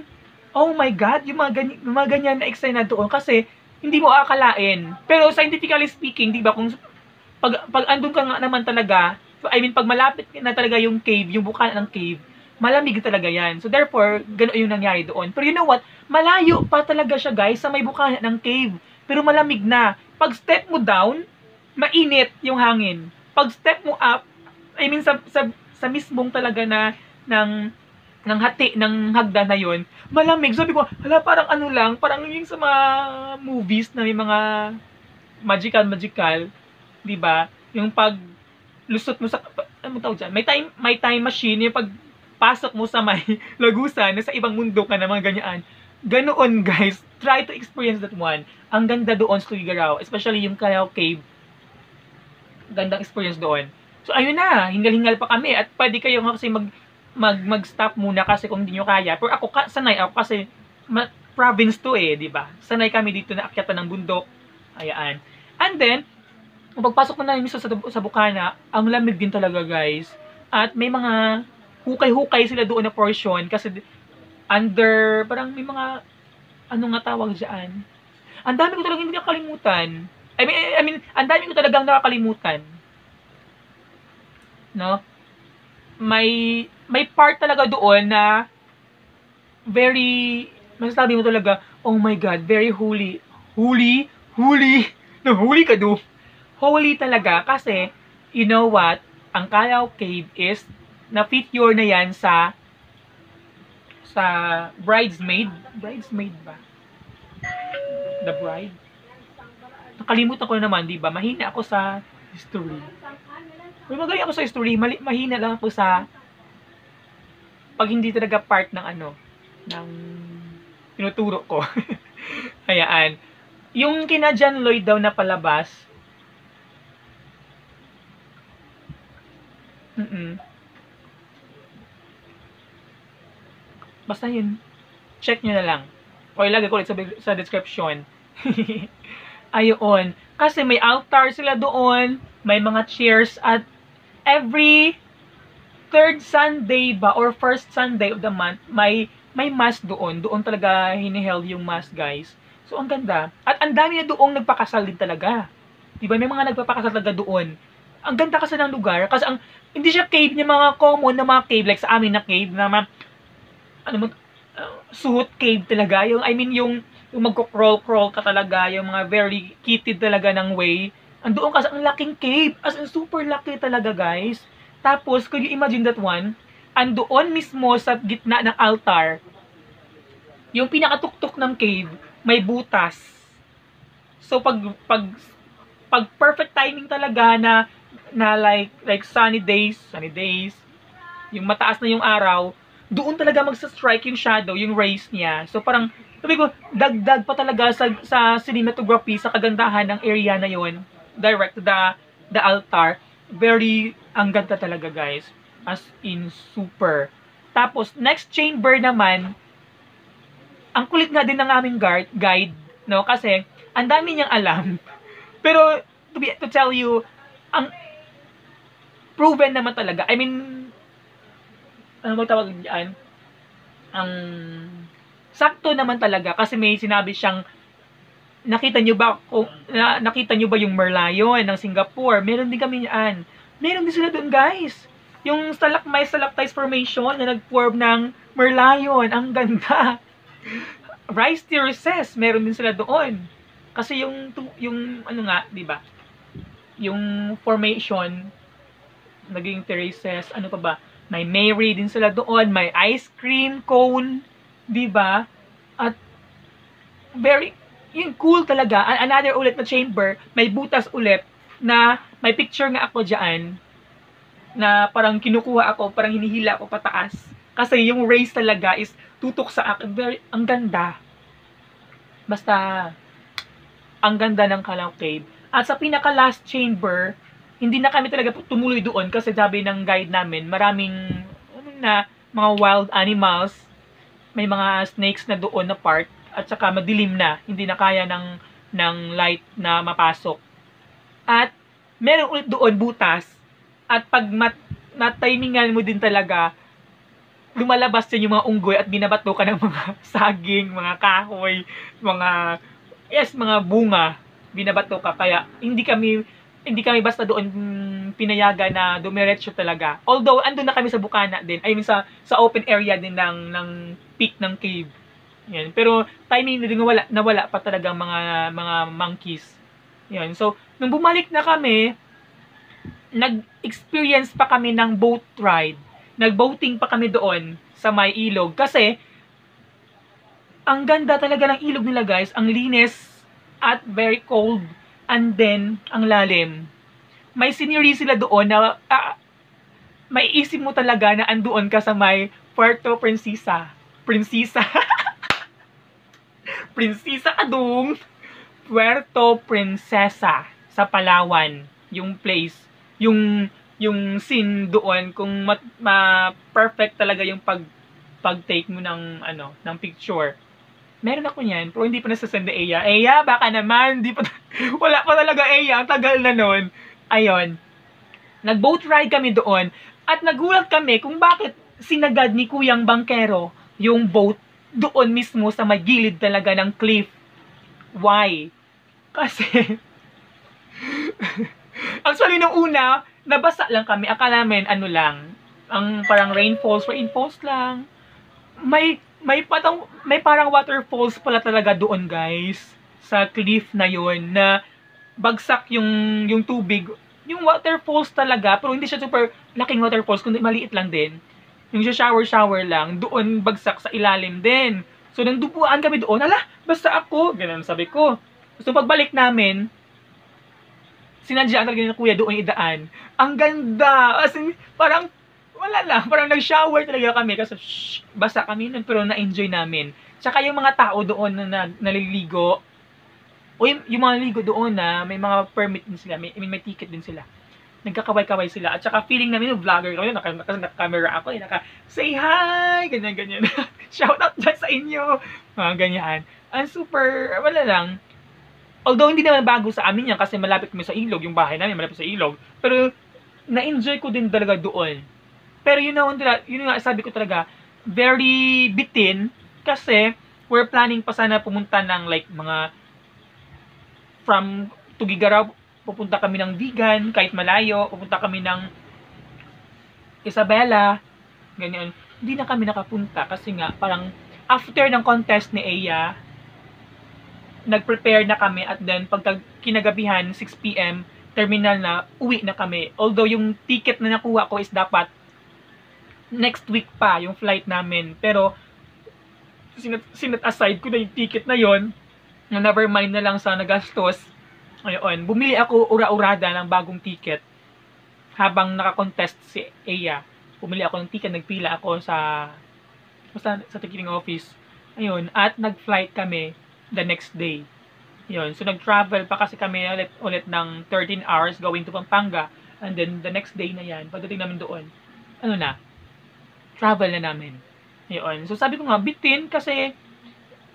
oh my God, yung mga, ganyan, mga ganyan na eksena doon kasi hindi mo akalain. Pero scientifically speaking, di ba, kung pag, pag andun ka nga naman talaga, I mean, pag malapit na talaga yung cave, yung bukana ng cave, malamig talaga yan. So therefore, gano'n yung nangyari doon. Pero you know what? Malayo pa talaga siya, guys, sa may bukana ng cave. Pero malamig na. Pag step mo down, mainit yung hangin. Pag step mo up, I mean sa, sa, sa mismong talaga na ng, ng hati, ng hagdan na yon, malamig. Sabi ko, hala, parang ano lang, parang yung sa mga movies na may mga magical-magical, di ba? Yung pag lusot mo sa, ano tawag dyan? May time, may time machine, yung pag pasok mo sa may lagusan na sa ibang mundo ka na, mga ganyan. Ganoon, guys. Try to experience that one. Ang ganda doon sa Tuguegarao, especially yung Callao Cave. gandang experience doon. So ayun na, hingal-hingal pa kami at pwede kayo kasi mag mag mag-stop muna kasi kung hindi nyo kaya. Pero ako ka, sanay ako kasi ma, province to eh, di ba? Sanay kami dito na akyatan ng bundok. Ayaan. And then, pagpasok na namin sa, sa Bukana, ang lamig din talaga, guys. At may mga hukay-hukay sila doon na portion kasi under, parang may mga ano nga tawag diyan. Ang dami ko talaga hindi nakakalimutan. I mean, I mean, ang dami ko talagang nakakalimutan. No? May may part talaga doon na very masasabi mo talaga, oh my God, very holy. Holy, holy. No, holy ka do. Holy talaga kasi you know what? Ang Callao Cave is na-feature na 'yan sa sa bridesmaid, bridesmaid ba? The bride. Nakalimutan ko na naman, 'di ba? Mahina ako sa history. May magaling ako sa history, mali, mahina lang ako sa pag hindi talaga part ng ano, ng tinuturo ko. Hayaan. Yung kina John Lloyd daw na palabas, mm-mm. Basta yun, check nyo na lang. O ilagay ko ulit sa, sa description. Ayon. Kasi may altar sila doon, may mga chairs at every third Sunday ba or first Sunday of the month, may may mass doon. Doon talaga hiniheld yung mass, guys. So, ang ganda. At ang dami na doong nagpakasal din talaga. Diba? May mga nagpapakasal talaga doon. Ang ganda kasi ng lugar. Kasi ang, hindi siya cave niya mga common na mga cave. Like sa amin na cave na mga, ano mag, uh, suhot cave talaga. Yung, I mean, yung, yung magkocrawl-crawl ka talaga. Yung mga very kitid talaga ng way. Andoon kasi ang laking cave. As in, super laki talaga, guys. Tapos, could you imagine that one? Andoon mismo sa gitna ng altar, yung pinakatuktok ng cave, may butas. So, pag, pag, pag perfect timing talaga na, na like, like sunny days, sunny days, yung mataas na yung araw, doon talaga magsa-strike yung shadow, yung rays niya. So, parang, sabi ko, dagdag pa talaga sa, sa cinematography, sa kagandahan ng area na yon. Direct the the altar, very ang ganda talaga, guys, as in super. Tapos next chamber naman, ang kulit nga din ng aming guard guide, no, kasi ang dami niyang alam, pero to be to tell you, ang proven naman talaga, I mean, ano ba tawag diyan, ang sakto naman talaga kasi may sinabi siyang, nakita nyo ba kung, na, nakita nyo ba yung Merlion ng Singapore? Meron din kami yan. Meron din sila doon, guys. Yung stalagmite stalactites formation na nag-form ng Merlion. Ang ganda. Rice terraces, meron din sila doon. Kasi yung yung ano nga, 'di ba? Yung formation naging terraces, ano pa ba? May Mary din sila doon, may ice cream cone, 'di ba? At very yung cool talaga. Another ulit na chamber, may butas ulit na may picture nga ako diyan na parang kinukuha ako, parang hinihila ako pataas. Kasi yung rays talaga is tutok sa akin. Very, ang ganda. Basta, ang ganda ng Callao Cave. At sa pinaka-last chamber, hindi na kami talaga tumuloy doon kasi sabi ng guide namin, maraming ano na, mga wild animals, may mga snakes na doon na part. At saka madilim na, hindi na kaya ng, ng light na mapasok. At meron ulit doon butas. At pag natimingan mo din talaga, lumalabas din yung mga unggoy at binabato ka ng mga saging, mga kahoy, mga, yes, mga bunga. Binabato ka. Kaya hindi kami, hindi kami basta doon pinayaga na dumiretso talaga. Although, andun na kami sa Bukana din. I mean, sa, sa open area din ng, ng peak ng cave. Yan. Pero timing na din nawala, nawala pa talaga mga mga monkeys. Yan. So, nung bumalik na kami, nag-experience pa kami ng boat ride. Nag-boating pa kami doon sa may ilog. Kasi, ang ganda talaga ng ilog nila, guys. Ang linis at very cold. And then, ang lalim. May scenery sila doon na uh, may isip mo talaga na andoon ka sa may Puerto Princesa. Princesa. Prinsesa Adung, Puerto Princesa sa Palawan, yung place. yung yung scene doon kung mat, ma perfect talaga yung pag pag-take mo ng ano, ng picture. Meron ako niyan, pero hindi pa nasasend ni Aeia. Aeia, baka naman, hindi pa wala pa talaga Aeia, ang tagal na noon. Ayun. Nag-boat ride kami doon at nagulat kami kung bakit sinagad ni Kuyang Bangkero yung boat doon mismo sa may gilid talaga ng cliff. Why? Kasi actually nung una, nabasa lang kami. Akala namin ano lang, ang parang rainfalls, rainfalls lang. May may patang may parang waterfalls pala talaga doon, guys. Sa cliff na 'yon na bagsak yung yung tubig. Yung waterfalls talaga, pero hindi siya super laking waterfalls, kundi maliit lang din. Yung shower-shower lang, doon bagsak sa ilalim din. So nang dupuan kami doon, ala, basta ako, ganun sabi ko. So pagbalik namin, sinadya talaga ni Kuya doon idaan. Ang ganda, as in, parang wala lang, parang nag-shower talaga kami kasi shh, basa kami nun, pero na-enjoy namin. Tsaka yung mga tao doon na naliligo, o yung, yung mga naliligo doon na may mga permit din sila, may, may ticket din sila. Nagkakaway-kaway sila. At tsaka feeling namin yung vlogger kami, naka-camera ako, eh, naka-say hi, ganyan-ganyan. Shout out dyan sa inyo, mga ganyan. Ang super, wala lang. Although hindi naman bago sa amin yan kasi malapit kami sa ilog, yung bahay namin malapit sa ilog. Pero na-enjoy ko din talaga doon. Pero you know, yun nga sabi ko talaga, very bitin kasi we're planning pa sana pumunta ng like mga from Tuguegarao, pupunta kami ng Vigan, kahit malayo, pupunta kami ng Isabela, ganyan. Hindi na kami nakapunta kasi nga parang after ng contest ni Aeia, nag-prepare na kami at then pag kinagabihan, six p m, terminal na, uwi na kami. Although yung ticket na nakuha ko is dapat next week pa yung flight namin, pero sinat, sinat aside ko na yung ticket na yon, na never mind na lang sa nagastos. Ayun, bumili ako ura-urada ng bagong ticket habang nakakontest si Aeia. Bumili ako ng ticket, nagpila ako sa sa, sa ticketing office. Ayun, at nag-flight kami the next day. Ayun, so nag-travel pa kasi kami ulit, ulit ng thirteen hours going to Pampanga, and then the next day na yan, pagdating namin doon, ano na, travel na namin. Ayun. So sabi ko nga, bitin kasi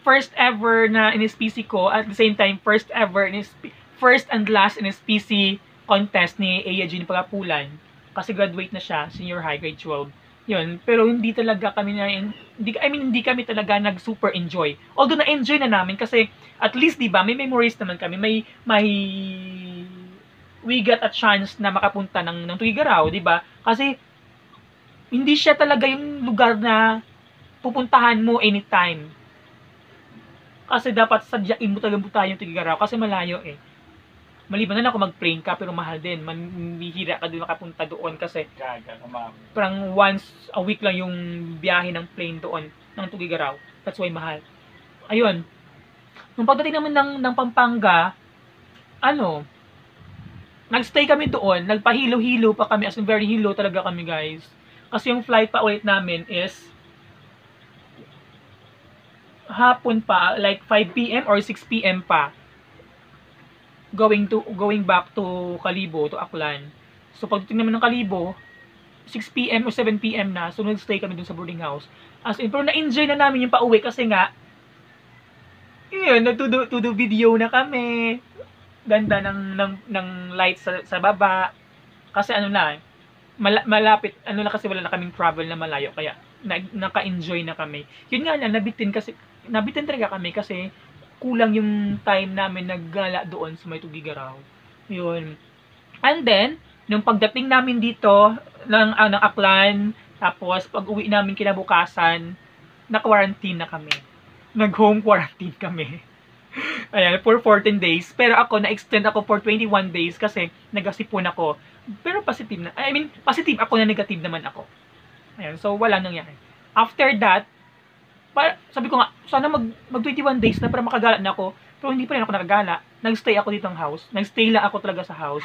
first ever na N S P C ko, at the same time, first ever N S P C, first and last N S P C contest ni Aeia Jyn Pagapulan. Kasi graduate na siya, senior high, grade twelve. Yun. Pero hindi talaga kami na, hindi, I mean, hindi kami talaga nag-super enjoy. Although na-enjoy na namin kasi at least, di ba, may memories naman kami. May, may, we got a chance na makapunta ng, ng Tuguegarao, di ba? Kasi, hindi siya talaga yung lugar na pupuntahan mo anytime. Kasi dapat sadyain mo talagang puntahan yung Tuguegarao kasi malayo eh. Maliban na lang kung mag-plane ka pero mahal din. Manihira ka doon nakapunta doon kasi parang once a week lang yung biyahe ng plane doon ng Tuguegarao. That's why mahal. Ayun. Nung pagdating naman ng, ng Pampanga, ano, nagstay kami doon, nagpahilo-hilo pa kami, as in very hilo talaga kami guys. Kasi yung flight pa ulit namin is hapon pa, like five p m or six p m pa. Going to going back to Calibo, to Aklan. So pagdating naman ng Calibo, six p m or seven p m na, so nag-stay kami dun sa boarding house. As in, pero na-enjoy na namin yung pauwi kasi nga yun, nagtudo video na kami. Ganda ng ng ng lights sa, sa baba. Kasi ano na, malapit, ano na kasi wala na kaming travel na malayo, kaya na, naka-enjoy na kami. Yun nga lang, nabitin kasi, nabitin talaga kami kasi kulang yung time namin naggala doon sa may Tuguegarao. Yun. And then, nung pagdating namin dito, ng, uh, ng Aklan, tapos pag uwi namin kinabukasan, na-quarantine na kami. Nag-home quarantine kami. Ayan, for fourteen days. Pero ako, na-extend ako for twenty-one days kasi nagasipon ako. Pero positive na, I mean, positive ako na negative naman ako. Ayan, so wala nangyari. After that, para, sabi ko nga, sana mag, mag twenty-one days na para makagala na ako. Pero hindi pa rin ako nakagala. Nagstay ako dito ng house. Nagstay lang ako talaga sa house.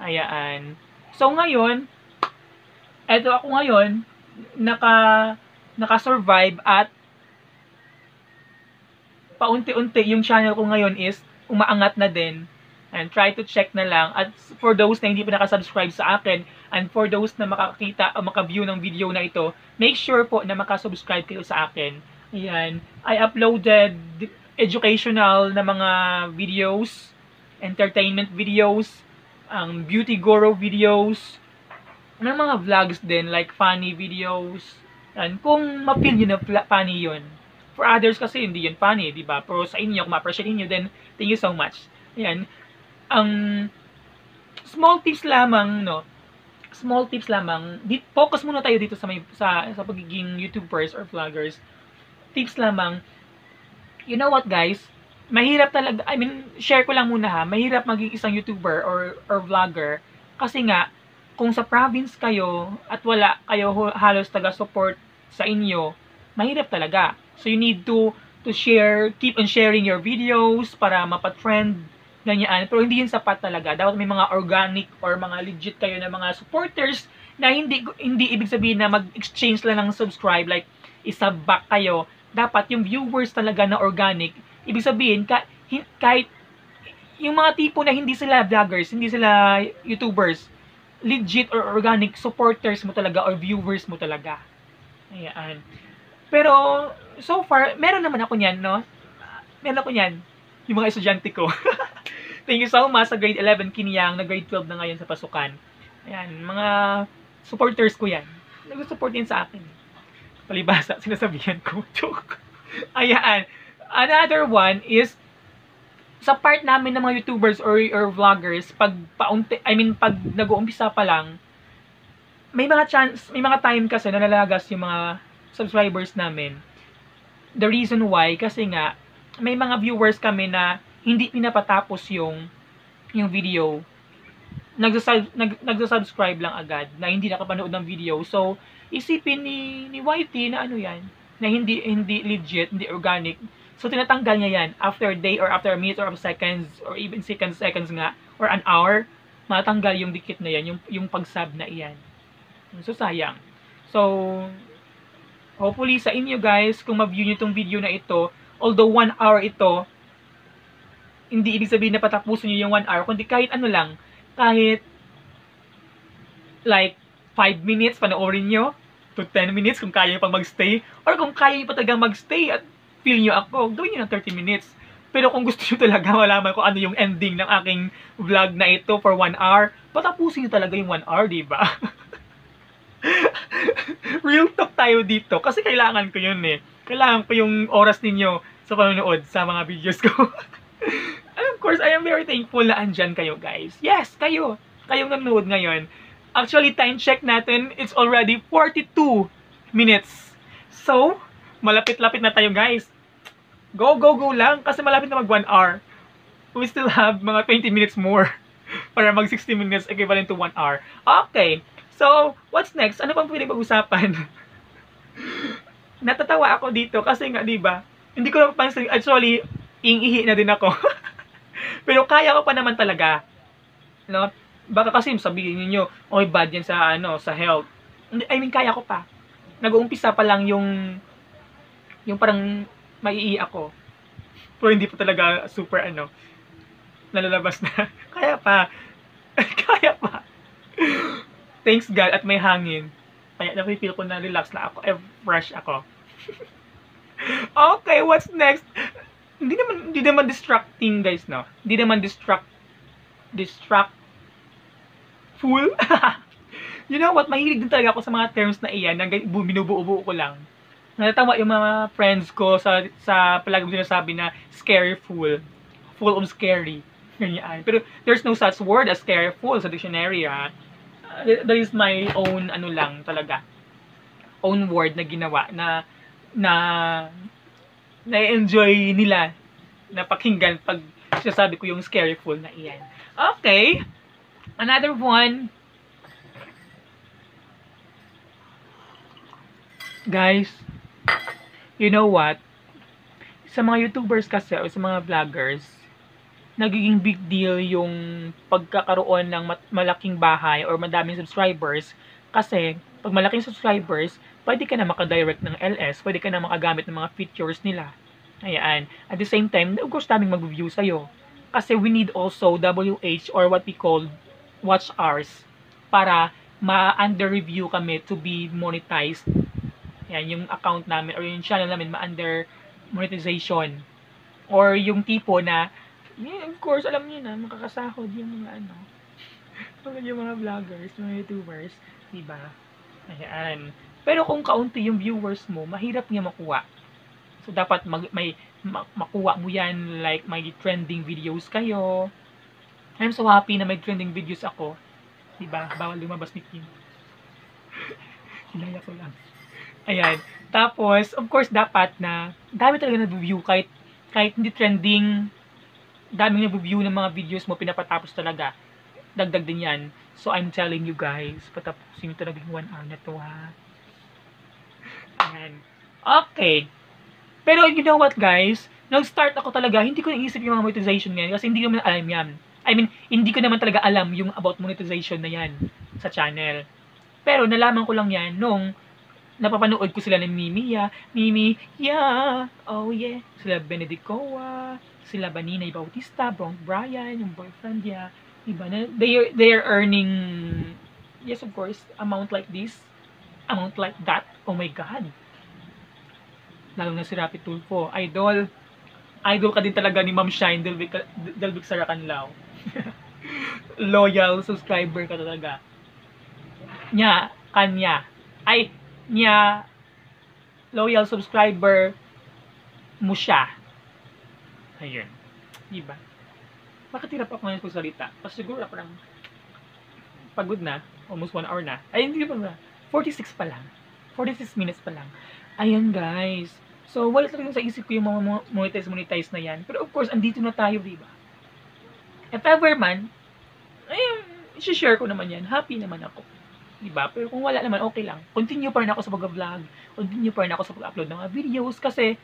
Ayan. So ngayon, eto ako ngayon, naka, naka-survive at paunti-unti yung channel ko ngayon is umaangat na din. And try to check na lang. At for those na hindi pa nakasubscribe sa akin, and for those na makakita o makaview ng video na ito, make sure po na makasubscribe kayo sa akin. Ayan. I uploaded educational na mga videos, entertainment videos, ang um, beauty guru videos, ng mga vlogs din, like funny videos. And kung ma-feel nyo na funny yun. For others kasi hindi yun funny, di ba? Pero sa inyo, kung ma-appreciate nyo, then thank you so much. Ayan. Ang um, small tips lamang, no? Small tips lamang. Di focus muna tayo dito sa may sa, sa pagiging YouTubers or vloggers. Tips lamang. You know what, guys? Mahirap talaga. I mean, share ko lang muna ha. Mahirap maging isang YouTuber or or vlogger kasi nga kung sa province kayo at wala kayo halos taga-support sa inyo, mahirap talaga. So you need to to share, keep on sharing your videos para mapa-trend. Ganyan. Pero hindi yun sapat talaga. Dapat may mga organic or mga legit kayo na mga supporters na hindi hindi ibig sabihin na mag-exchange lang ng subscribe, like isub back kayo. Dapat yung viewers talaga na organic, ibig sabihin ka, hin, kahit yung mga tipo na hindi sila vloggers, hindi sila YouTubers, legit or organic supporters mo talaga or viewers mo talaga. Ayan. Pero so far, meron naman ako niyan, no? Meron ako niyan. Yung mga estudyante ko. Thank you so much sa grade eleven, kiniyang, na grade twelve na ngayon sa pasukan. Ayan, mga supporters ko yan. Nag-support din sa akin. Palibasa, sinasabihan ko. Joke. Ayan. Another one is, sa part namin ng mga YouTubers or, or vloggers, pag paunti, I mean, pag nag-uumpisa pa lang, may mga chance, may mga time kasi na nalagas yung mga subscribers namin. The reason why, kasi nga, may mga viewers kami na hindi pinapatapos yung yung video, nagsasub, nag, nagsasubscribe lang agad na hindi nakapanood ng video. So isipin ni ni Y T na ano yan, na hindi hindi legit, hindi organic. So tinatanggal niya yan after a day or after a minute or of seconds or even seconds seconds nga or an hour, matanggal yung dikit na yan, yung yung pagsub na iyan. So sayang. So hopefully sa inyo guys, kung ma-view niyo tong video na ito, although one hour ito, hindi ibig sabihin na patapusin nyo yung one hour, kundi kahit ano lang, kahit like five minutes panoorin nyo, to ten minutes kung kaya nyo pang magstay, or kung kaya nyo pa talagang magstay at feel nyo ako, gawin nyo ng thirty minutes. Pero kung gusto nyo talaga malaman ko ano yung ending ng aking vlog na ito for one hour, patapusin nyo talaga yung one hour, diba? Real talk tayo dito, kasi kailangan ko yun eh. Kailangan ko yung oras ninyo sa panonood sa mga videos ko. And of course, I am very thankful na andyan kayo, guys. Yes, kayo. Kayong nanonood ngayon. Actually, time check natin, it's already forty-two minutes. So, malapit-lapit na tayo, guys. Go, go, go lang. Kasi malapit na mag one hour. We still have mga twenty minutes more. Para mag sixty minutes equivalent to one hour. Okay. So, what's next? Ano pang pwedeng pag-usapan? Natatawa ako dito kasi nga, di ba? Hindi ko napapansin. Actually, ingihi na din ako. Pero kaya ko pa naman talaga. No? Baka kasi sabihin niyo, "Oy, bad 'yan sa ano, sa health." I mean, kaya ko pa. Nag-uumpisa pa lang yung yung parang maiihi ako. Pero hindi pa talaga super ano, nalalabas na. Kaya pa. Kaya pa. Thanks God at may hangin. Kaya na-feel ko na relax na ako, eh, fresh ako. Okay, what's next? Hindi naman, hindi naman distracting, guys, no? Hindi naman distract, distract, full. You know what? Mahilig din talaga ako sa mga terms na iyan, na binubuo-buo ko lang. Natatawa yung mga friends ko sa, sa palagi sinasabi na scary full. Full of scary. Ganyan. Pero there's no such word as scary full sa dictionary, ha? That is my own ano lang talaga, own word na ginawa na na na-enjoy nila na pakinggan pag sinasabi ko yung scary full na iyan. Okay, another one, guys. You know what, sa mga YouTubers kasi o sa mga vloggers, nagiging big deal yung pagkakaroon ng malaking bahay or madaming subscribers. Kasi pag malaking subscribers, pwede ka na makadirect ng L S, pwede ka na makagamit ng mga features nila. Ayan. At the same time, of course, daming mag-view sa'yo. kasi we need also W H or what we call watch hours para ma-under review kami to be monetized. Yan, yung account namin or yung channel namin ma-under monetization. Or yung tipo na, yeah, of course, alam niyo na, makakasahod yung mga ano, yung mga vloggers, mga YouTubers, diba? Ayan. Pero kung kaunti yung viewers mo, mahirap niya makuha. So, dapat mag, may, ma, makuha mo yan, like, may trending videos kayo. I'm so happy na may trending videos ako. Diba? Bawal lumabas ni Kim. Hilaya ko lang. Ayan. Tapos, of course, dapat na, dami talaga nag-view kahit kahit hindi trending, daming nag-view ng mga videos mo, pinapatapos talaga. Dagdag din yan. So, I'm telling you guys, patapusin nyo talaga yung one hour na to, ha? Ayan. Okay. Pero, you know what, guys? Nag-start ako talaga, hindi ko naisip yung mga monetization ngayon kasi hindi ko naman alam yan. I mean, hindi ko naman talaga alam yung about monetization na yan sa channel. Pero, nalaman ko lang yan nung napapanood ko sila ng Mimi, yeah, Mimi, yeah, oh yeah, sila Benedicoa, sila Baninay Bautista, Bronk Brian, yung boyfriend niya, iba na, they are, they are earning, yes of course, amount like this, amount like that, oh my god, lalo na si Raffy Tulfo, idol, idol ka din talaga ni Ma'am Shine Delvic, Delvic Saracanlao, loyal subscriber ka talaga, niya, kanya, ay, niya, loyal subscriber mo siya. Ayun. Diba? Bakit hirap ako ngayon pagsalita? Kasi siguro na parang pagod na. Almost one hour na. Ay, hindi pa na. forty-six pa lang. forty-six minutes pa lang. Ayan, guys. So, wala talaga sa isip ko yung mga monetize-monetize na yan. Pero of course, andito na tayo, diba? If ever man, ayun, share ko naman yan. Happy naman ako. Diba? Pero kung wala naman, okay lang. Continue pa rin ako sa pag-vlog. Continue pa rin ako sa pag-upload ng mga videos kasi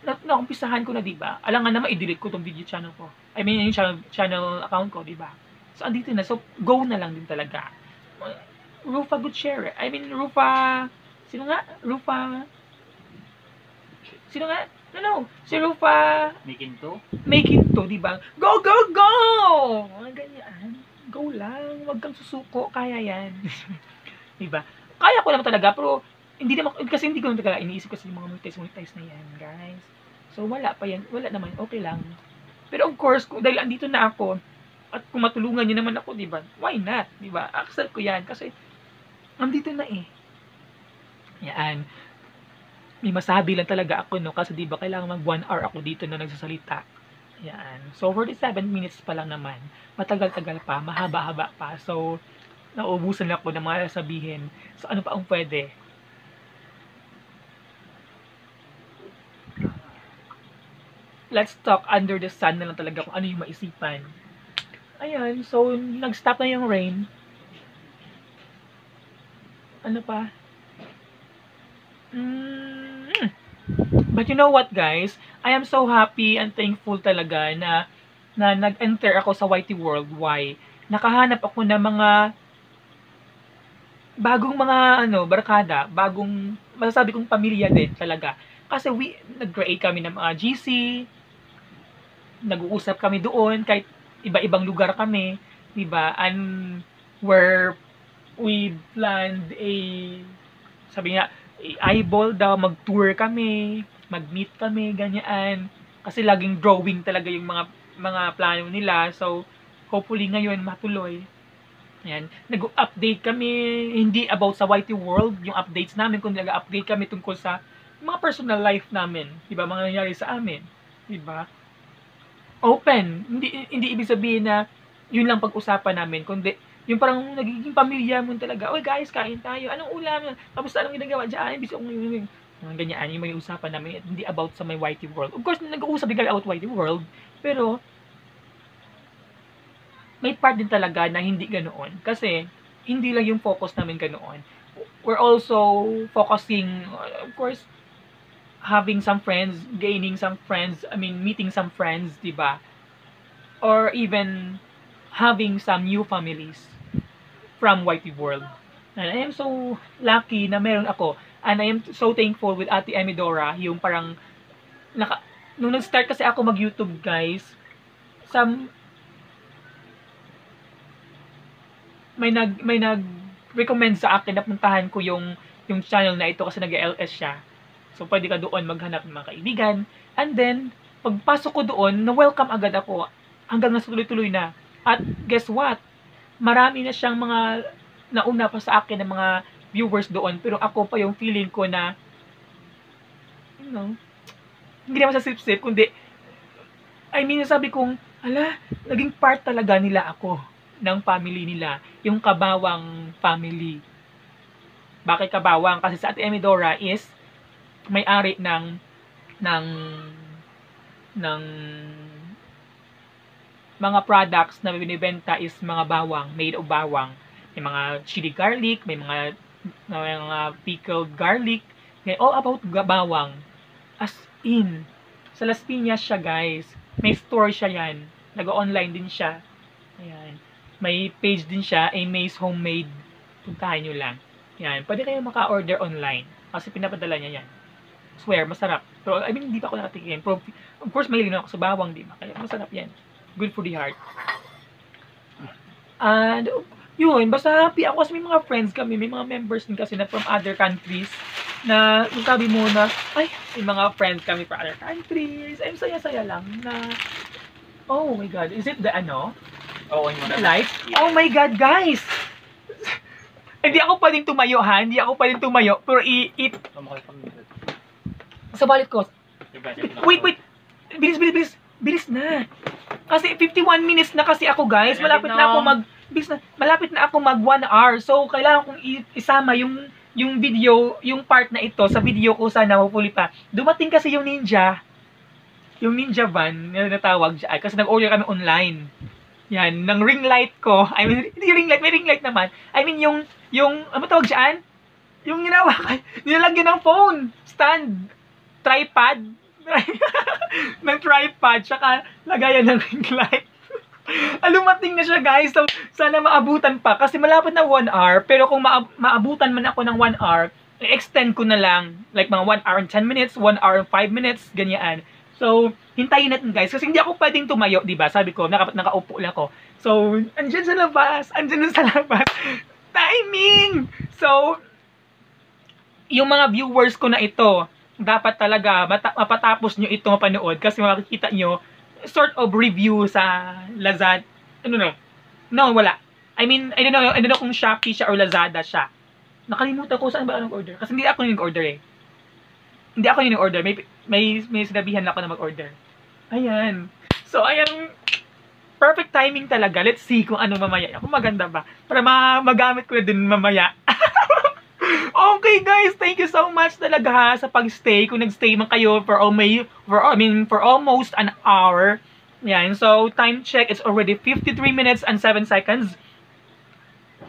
na nakumpisahan ko na, diba? Alam nga naman, i-delete ko itong video channel ko. I mean, yung channel, channel account ko, diba? So, andito na. So, go na lang din talaga. Rufa good share. I mean, Rufa... Sino nga? Rufa... Sino nga? No, no. Si Rufa... Making to? Making to, diba? Go, go, go! Mga ganyan. Go lang, wag kang susuko, kaya yan. Diba? Kaya ko naman talaga, pero hindi naman, kasi hindi ko naman talaga iniisip kasi yung mga monetize-monetize na yan, guys. So, wala pa yan, wala naman, okay lang. Pero of course, kung, dahil andito na ako, at kung matulungan nyo naman ako, diba? Why not? Diba? Accept ko yan, kasi andito na eh. Yan. May masabi lang talaga ako, no? Kasi diba, kailangan mag one hour ako dito na nagsasalita. Yan. So, forty-seven minutes pa lang naman. Matagal-tagal pa. Mahaba-haba pa. So, naubusan ako ng mga sabihin. So, ano pa ang pwede? Let's talk under the sun na lang talaga kung ano yung maisipan. Ayan. So, nag-stop na yung rain. Ano pa? Mm-hmm. But you know what, guys? I am so happy and thankful talaga na, na nag-enter ako sa Y T World. Why? Nakahanap ako ng mga bagong mga ano, barkada, bagong masasabi kong pamilya din talaga. Kasi we nag-create kami ng mga G C, nag-uusap kami doon kahit iba-ibang lugar kami, 'di ba? And where we planned a sabi nga eyeball daw, mag-tour kami, mag-meet kami, ganyan. Kasi laging drawing talaga yung mga mga plano nila. So, hopefully ngayon matuloy. Ayan. Nag-update kami, hindi about sa Y T World, yung updates namin, kundi nag-update kami tungkol sa mga personal life namin. Diba? Mga nangyari sa amin. Diba? Open. Hindi, hindi ibig sabihin na yun lang pag-usapan namin, kundi yung parang nagiging pamilya mo talaga. Oy guys, kain tayo. Anong ulam? Kamusta, anong ginagawa diyan? Bisyo ng ganyan, yung may usapan namin, hindi about sa may Y T World. Of course, nag-uusap din kami about Y T World, pero may part din talaga na hindi ganoon. Kasi hindi lang yung focus namin ganoon. We're also focusing, of course, having some friends, gaining some friends, I mean, meeting some friends, 'di ba? Or even having some new families from Y T World. And I am so lucky na meron ako. And I am so thankful with Ate Emidora, yung parang, naka, nung nag-start kasi ako mag-YouTube, guys, some may nag may nag-recommend sa akin na puntahan ko yung yung channel na ito kasi nag-L S siya. So pwede ka doon maghanap ng mga kaibigan. And then pagpasok ko doon, na-welcome agad ako hanggang nasa tuloy-tuloy na. At guess what? Marami na siyang mga nauna pa sa akin ng mga viewers doon, pero ako pa yung feeling ko na you know, hindi naman sa sip-sip, kundi I mean, sabi kong, ala, naging part talaga nila ako ng family nila, yung Kabawang family. Bakit Kabawang? Kasi sa Ate Emidora is may-ari ng ng ng mga products na binibenta is mga bawang, made of bawang. May mga chili garlic, may mga may mga pickled garlic, all about bawang. As in, sa Las Piñas siya, guys. May store siya yan. Nag-online din siya. Ayan. May page din siya, A May's Homemade. Puntahan nyo lang. Ayan. Pwede kayo maka-order online. Kasi pinapadala niya yan. Swear, masarap. Pero, I mean, hindi pa ako nakatikin. Pero, of course, mahilig na ako sa bawang, di ba? Kaya masarap yan. Good for the heart. And, yun, basta happy ako. Kasi may mga friends kami, may mga members din kasi na from other countries. Na yung sabi mo na, ay, yung mga friends kami from other countries, ay, saya-saya lang na, oh my God, is it the ano? Oh, the life? Yeah. Oh my God, guys! Hindi ako pwedeng tumayo, ha? Hindi ako pwedeng tumayo, pero i-it. Sa balik ko. Wait, wait! Bilis, bilis, bilis! Bilis na! Kasi fifty-one minutes na kasi ako, guys. Malapit na ako mag, bilis na, malapit na ako mag one hour. So, kailangan kong isama yung yung video, yung part na ito sa video ko sana, hopefully pa. Dumating kasi yung ninja, yung ninja van na natawag siya, kasi nag-order kami online. Yan, ng ring light ko. I mean, hindi ring light, may ring light naman. I mean, yung, yung, ano tawag siyaan? Yung ginawa, nilalagyan ng phone, stand, tripod, ng tripod, tsaka lagayan ng ring light. Alumating na siya, guys. So, sana maabutan pa. Kasi malapit na one hour. Pero kung ma maabutan man ako ng one hour, extend ko na lang. Like mga one hour and ten minutes, one hour and five minutes, ganyan. So, hintayin natin, guys. Kasi hindi ako pwedeng tumayo, diba? Sabi ko, naka nakaupo lang ako. So, andyan sa labas. Andyan sa labas. Timing! So, yung mga viewers ko na ito, dapat talaga mapatapos nyo itong panood. Kasi makikita nyo, sort of review sa Lazada. Ano no? No, wala. I mean, I don't know, I don't know kung Shopee siya or Lazada siya. Nakalimutan ko saan ba anong order. Kasi hindi ako yung order eh. Hindi ako yung order. May, may, may sinabihan ako na mag-order. Ayan. So, ayan. Perfect timing talaga. Let's see kung ano mamaya. Kung maganda ba. Para ma magamit ko na din mamaya. Okay, guys, thank you so much talaga ha, sa pagstay. Kung nagstay man kayo for almost for I mean for almost an hour. Yan. So time check, it's already fifty-three minutes and seven seconds.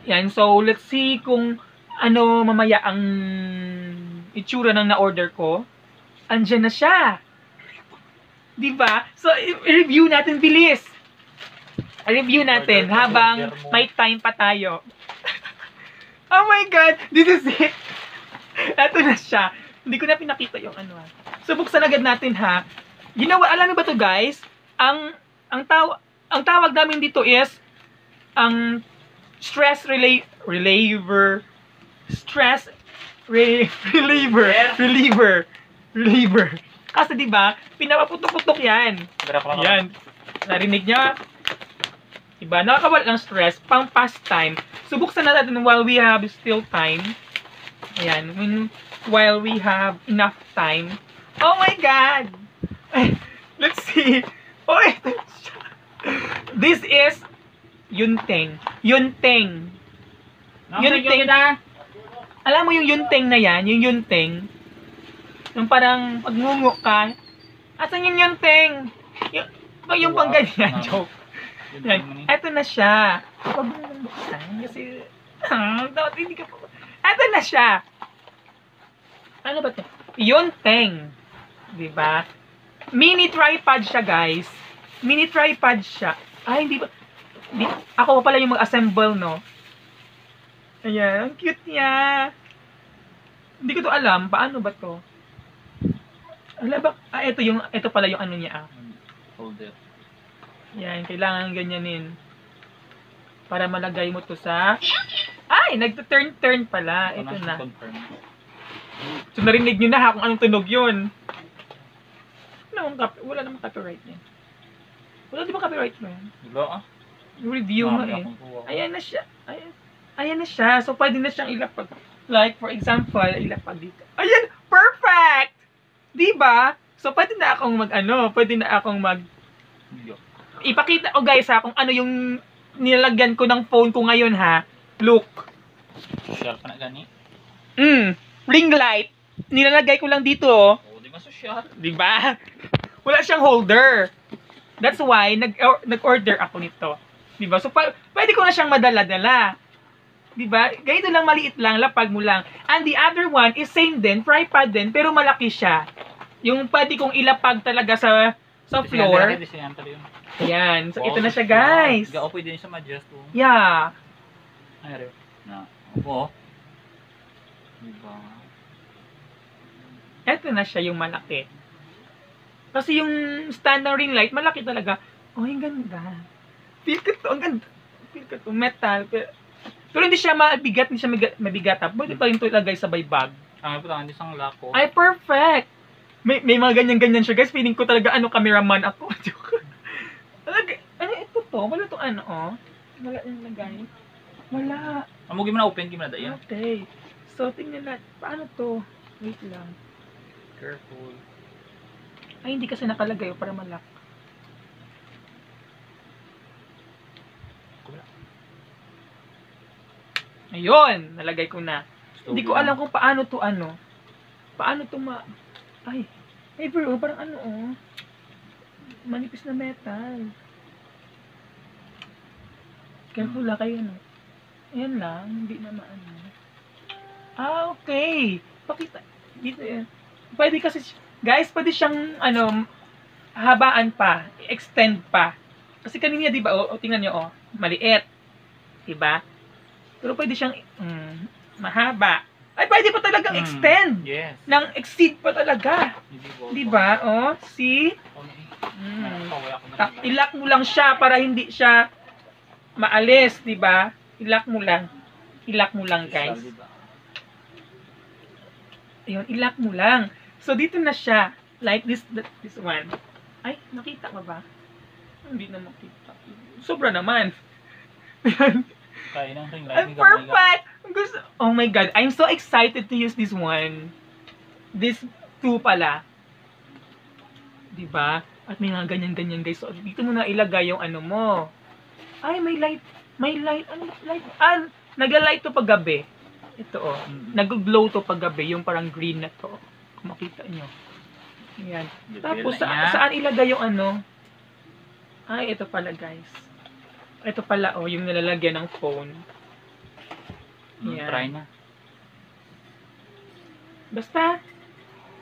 Yan. So let's see kung ano mamaya ang itsura ng na-order ko. Andiyan na siya. 'Di ba? So i-review natin bilis. I-review natin habang may time pa tayo. Oh my God! This is it! Ito na siya. Hindi ko na pinakita yung ano. So, buksan agad natin, ha. You know what? Alam mo ba to, guys? Ang ang, taw ang tawag namin dito is ang stress relay reliever stress re reliever reliever reliever. Kasi diba, pinapaputok-putok yan. Yan. Narinig niya? Diba? Nakakawala ng stress, pang pastime. So, buksan na natin while we have still time. Ayan. While we have enough time. Oh my God! Let's see. Oh, ito siya. This is yunteng. Yunteng. Yunteng. Alam mo yung yunteng na yan? Yung yunteng. Yung parang pagngungo ka. Asan yung yunteng? Yung, yung pang ganyan. Joke. Yan. Eto na siya. Huwag mo nang buksan kasi ah, dapat hindi ka po. Eto na siya. Ano ba ito? Yunteng. Diba? Mini tripod siya, guys. Mini tripod siya. Ay, hindi ba? Di, ako pa pala yung mag-assemble, no? Ayan. Ang cute niya. Hindi ko to alam. Paano ba to? Alam ba? Ah, eto yung, eto pala yung ano niya. Ah. Hold it. Yan, kailangan ganyanin. Para malagay mo to sa... Ay, nagto-turn-turn pala. Ito na. So, narinig nyo na ha kung anong tunog yun. Wala namang copyright niya. Wala, di ba copyright mo yan? Wala ah. Review mo eh. Ayan na siya. Ayan. Ayan na siya. So, pwede na siyang ilapag. Like, for example, ilapag dito. Ayan! Perfect! Diba? So, pwede na akong mag-ano. Pwede na akong mag... Ipakita ko guys ha kung ano yung... Nilagyan ko ng phone ko ngayon ha. Look. Social pa na gani. Mm. Ring light. Nilalagay ko lang dito. Oh, di ba social? Di ba? Wala siyang holder. That's why nag or, nag-order ako nito. Di ba? So pwede ko na siyang madala-dala. Di ba? Ganito lang, maliit lang, lapag mo lang. And the other one is same din, tripod din, pero malaki siya. Yung pwede kong ilapag talaga sa sa floor. Ayan. So, ito na siya, guys. Gao, pwede niyo siya ma-adjust. Yeah. Ayun. Na. Opo. Diba? Ito na siya yung malaki. Kasi yung standard ring light, malaki talaga. Oh, yung ganda. Feel ko to. Ang ganda. Feel ko to. Metal. Pero, pero hindi siya mabigat. Hindi siya mabigat. Pwede pa rin ito ilagay sa baybag. Ang ito, hindi siyang lako. Ay, perfect. May, may mga ganyan-ganyan siya guys. Feeling ko talaga ano, cameraman ako. Talaga, ano ito to? Wala itong ano oh. Wala yung nagay. Wala. Amog mo na open, gim na daya. Okay. So tingnan natin. Paano to? Wait lang. Careful. Ay hindi kasi nakalagay o para malak. Ayun! Nalagay ko na. So, hindi ko alam kung paano to ano. Paano to ma... Ay, ay bro, parang ano oh. Manipis na metal. Careful lang kayo no. Ayan lang, hindi na maano. Ah, okay. Pakita. Dito yan. Pwede kasi, guys, pwede siyang, ano, habaan pa. Extend pa. Kasi kanina, di ba, o, o tingnan nyo, o, maliit. Di ba? Pero pwede siyang, mm, mahaba. Ay, pwede pa talagang mm, extend. Yes. Nang exceed pa talaga. Di ba? O, see? Mm. Ilak mo lang siya para hindi siya maalis, di ba? Ilak mo lang. Ilak mo lang, guys. Ayun, ilak mo lang. So, dito na siya. Like this this one. Ay, nakita mo ba? Hindi na makita. Sobra naman. Ayan. I'm perfect! Oh my god, I'm so excited to use this one. This two pala. Diba? At may mga ganyan-ganyan guys. So, dito mo na ilagay yung ano mo. Ay, may light. May light. Ano light? Ah, nag-light to paggabi. Ito oh. Nag-glow to paggabi. Yung parang green na to. Kung makita nyo. Ayan. Tapos sa, saan ilagay yung ano? Ay, ito pala guys. Ito pala oh, yung nilalagyan ng phone. Ayan. Try na. Basta,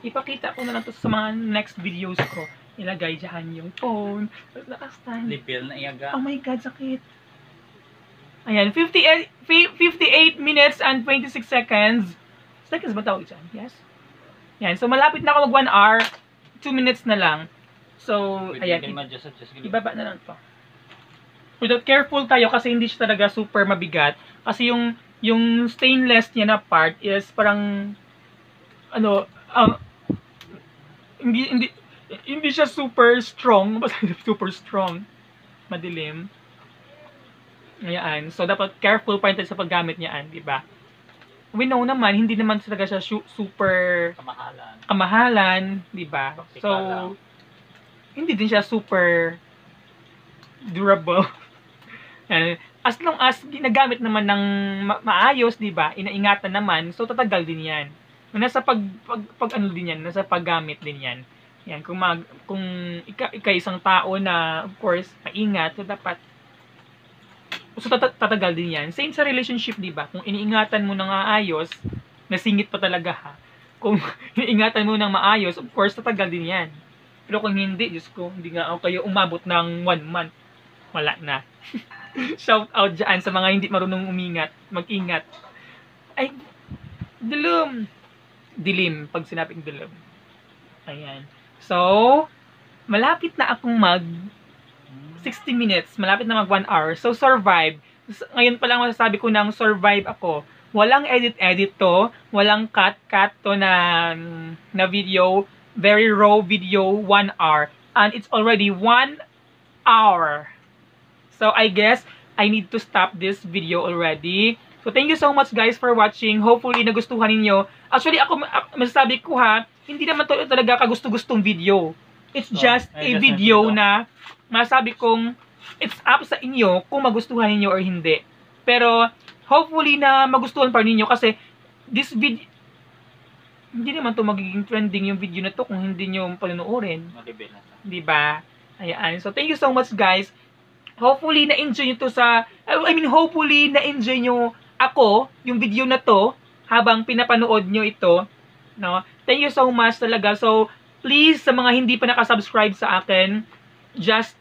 ipakita ko na lang to sa mga next videos ko. Ilagay dyan yung phone. Nakastan. Lipil na iaga. Oh my god, sakit. Ayan, fifty-eight minutes and twenty-six seconds. Seconds ba tawag dyan? Yes? Ayan, so malapit na ako mag one hour. two minutes na lang. So, ayan. Ibaba na lang to. Without careful tayo kasi hindi siya talaga super mabigat. Kasi yung Yung stainless niya na part is parang ano um, hindi hindi hindi siya super strong, basta super strong, madilim. Ayan. So dapat careful pa rin tayo sa paggamit niyan, di ba? We know naman hindi naman talaga siya super kamahalan. Kamahalan, di ba? So hindi din siya super durable. And as long as ginagamit naman ng ma maayos, di ba? Inaingatan naman, so tatagal din 'yan. Nasa pag pag, pag ano din 'yan, nasa paggamit din 'yan. Yan kung mag, kung ika, ika isang tao na of course maingat, so dapat so tat tatagal din 'yan. Same sa relationship, di ba? Kung iniingatan mo nang maayos, nasingit pa talaga ha. Kung iniingatan mo nang maayos, of course tatagal din 'yan. Pero kung hindi, Diyos ko, hindi nga ako kayo umabot ng one month. Wala na. Shout out dyan sa mga hindi marunong umingat, mag-ingat. Ay, dilim. Dilim, pag sinaping dilim. Ayan. So, malapit na akong mag sixty minutes, malapit na mag one hour. So, survive. Ngayon pa lang masasabi ko ng survive ako. Walang edit-edit to, walang cut-cut to na, na video. Very raw video, one hour. And it's already one hour. So, I guess I need to stop this video already. So, thank you so much guys for watching. Hopefully, nagustuhan ninyo. Actually, ako, masasabi ko ha, hindi naman to talaga kagusto-gustong video. It's just oh, a video na masasabi kong it's up sa inyo kung magustuhan ninyo or hindi. Pero, hopefully na magustuhan pa ninyo kasi this video, hindi naman to magiging trending yung video na to kung hindi nyo panunuorin. Diba? Ayan. So, thank you so much guys. Hopefully, na-enjoy nyo to sa, I mean, hopefully, na-enjoy nyo ako, yung video na to, habang pinapanood nyo ito, no? Thank you so much talaga. So, please, sa mga hindi pa nakasubscribe sa akin, just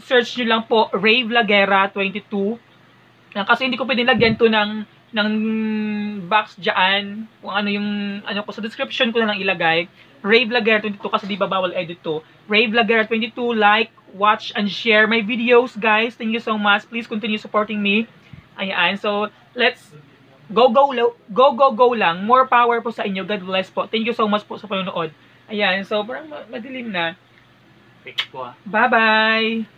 search nyo lang po, REYvlogera twenty-two. Kasi hindi ko pwede lagyan to ng, ng box dyan, kung ano yung, ano ko, sa description ko na lang ilagay. REYvlogera twenty-two, kasi di ba bawal edit to. REYvlogera twenty-two, like, watch, and share my videos, guys. Thank you so much. Please continue supporting me. Ayan. So, let's go, go, go, go, go lang. More power po sa inyo. God bless po. Thank you so much po sa panonood. Ayan. So, parang madilim na. Bye-bye.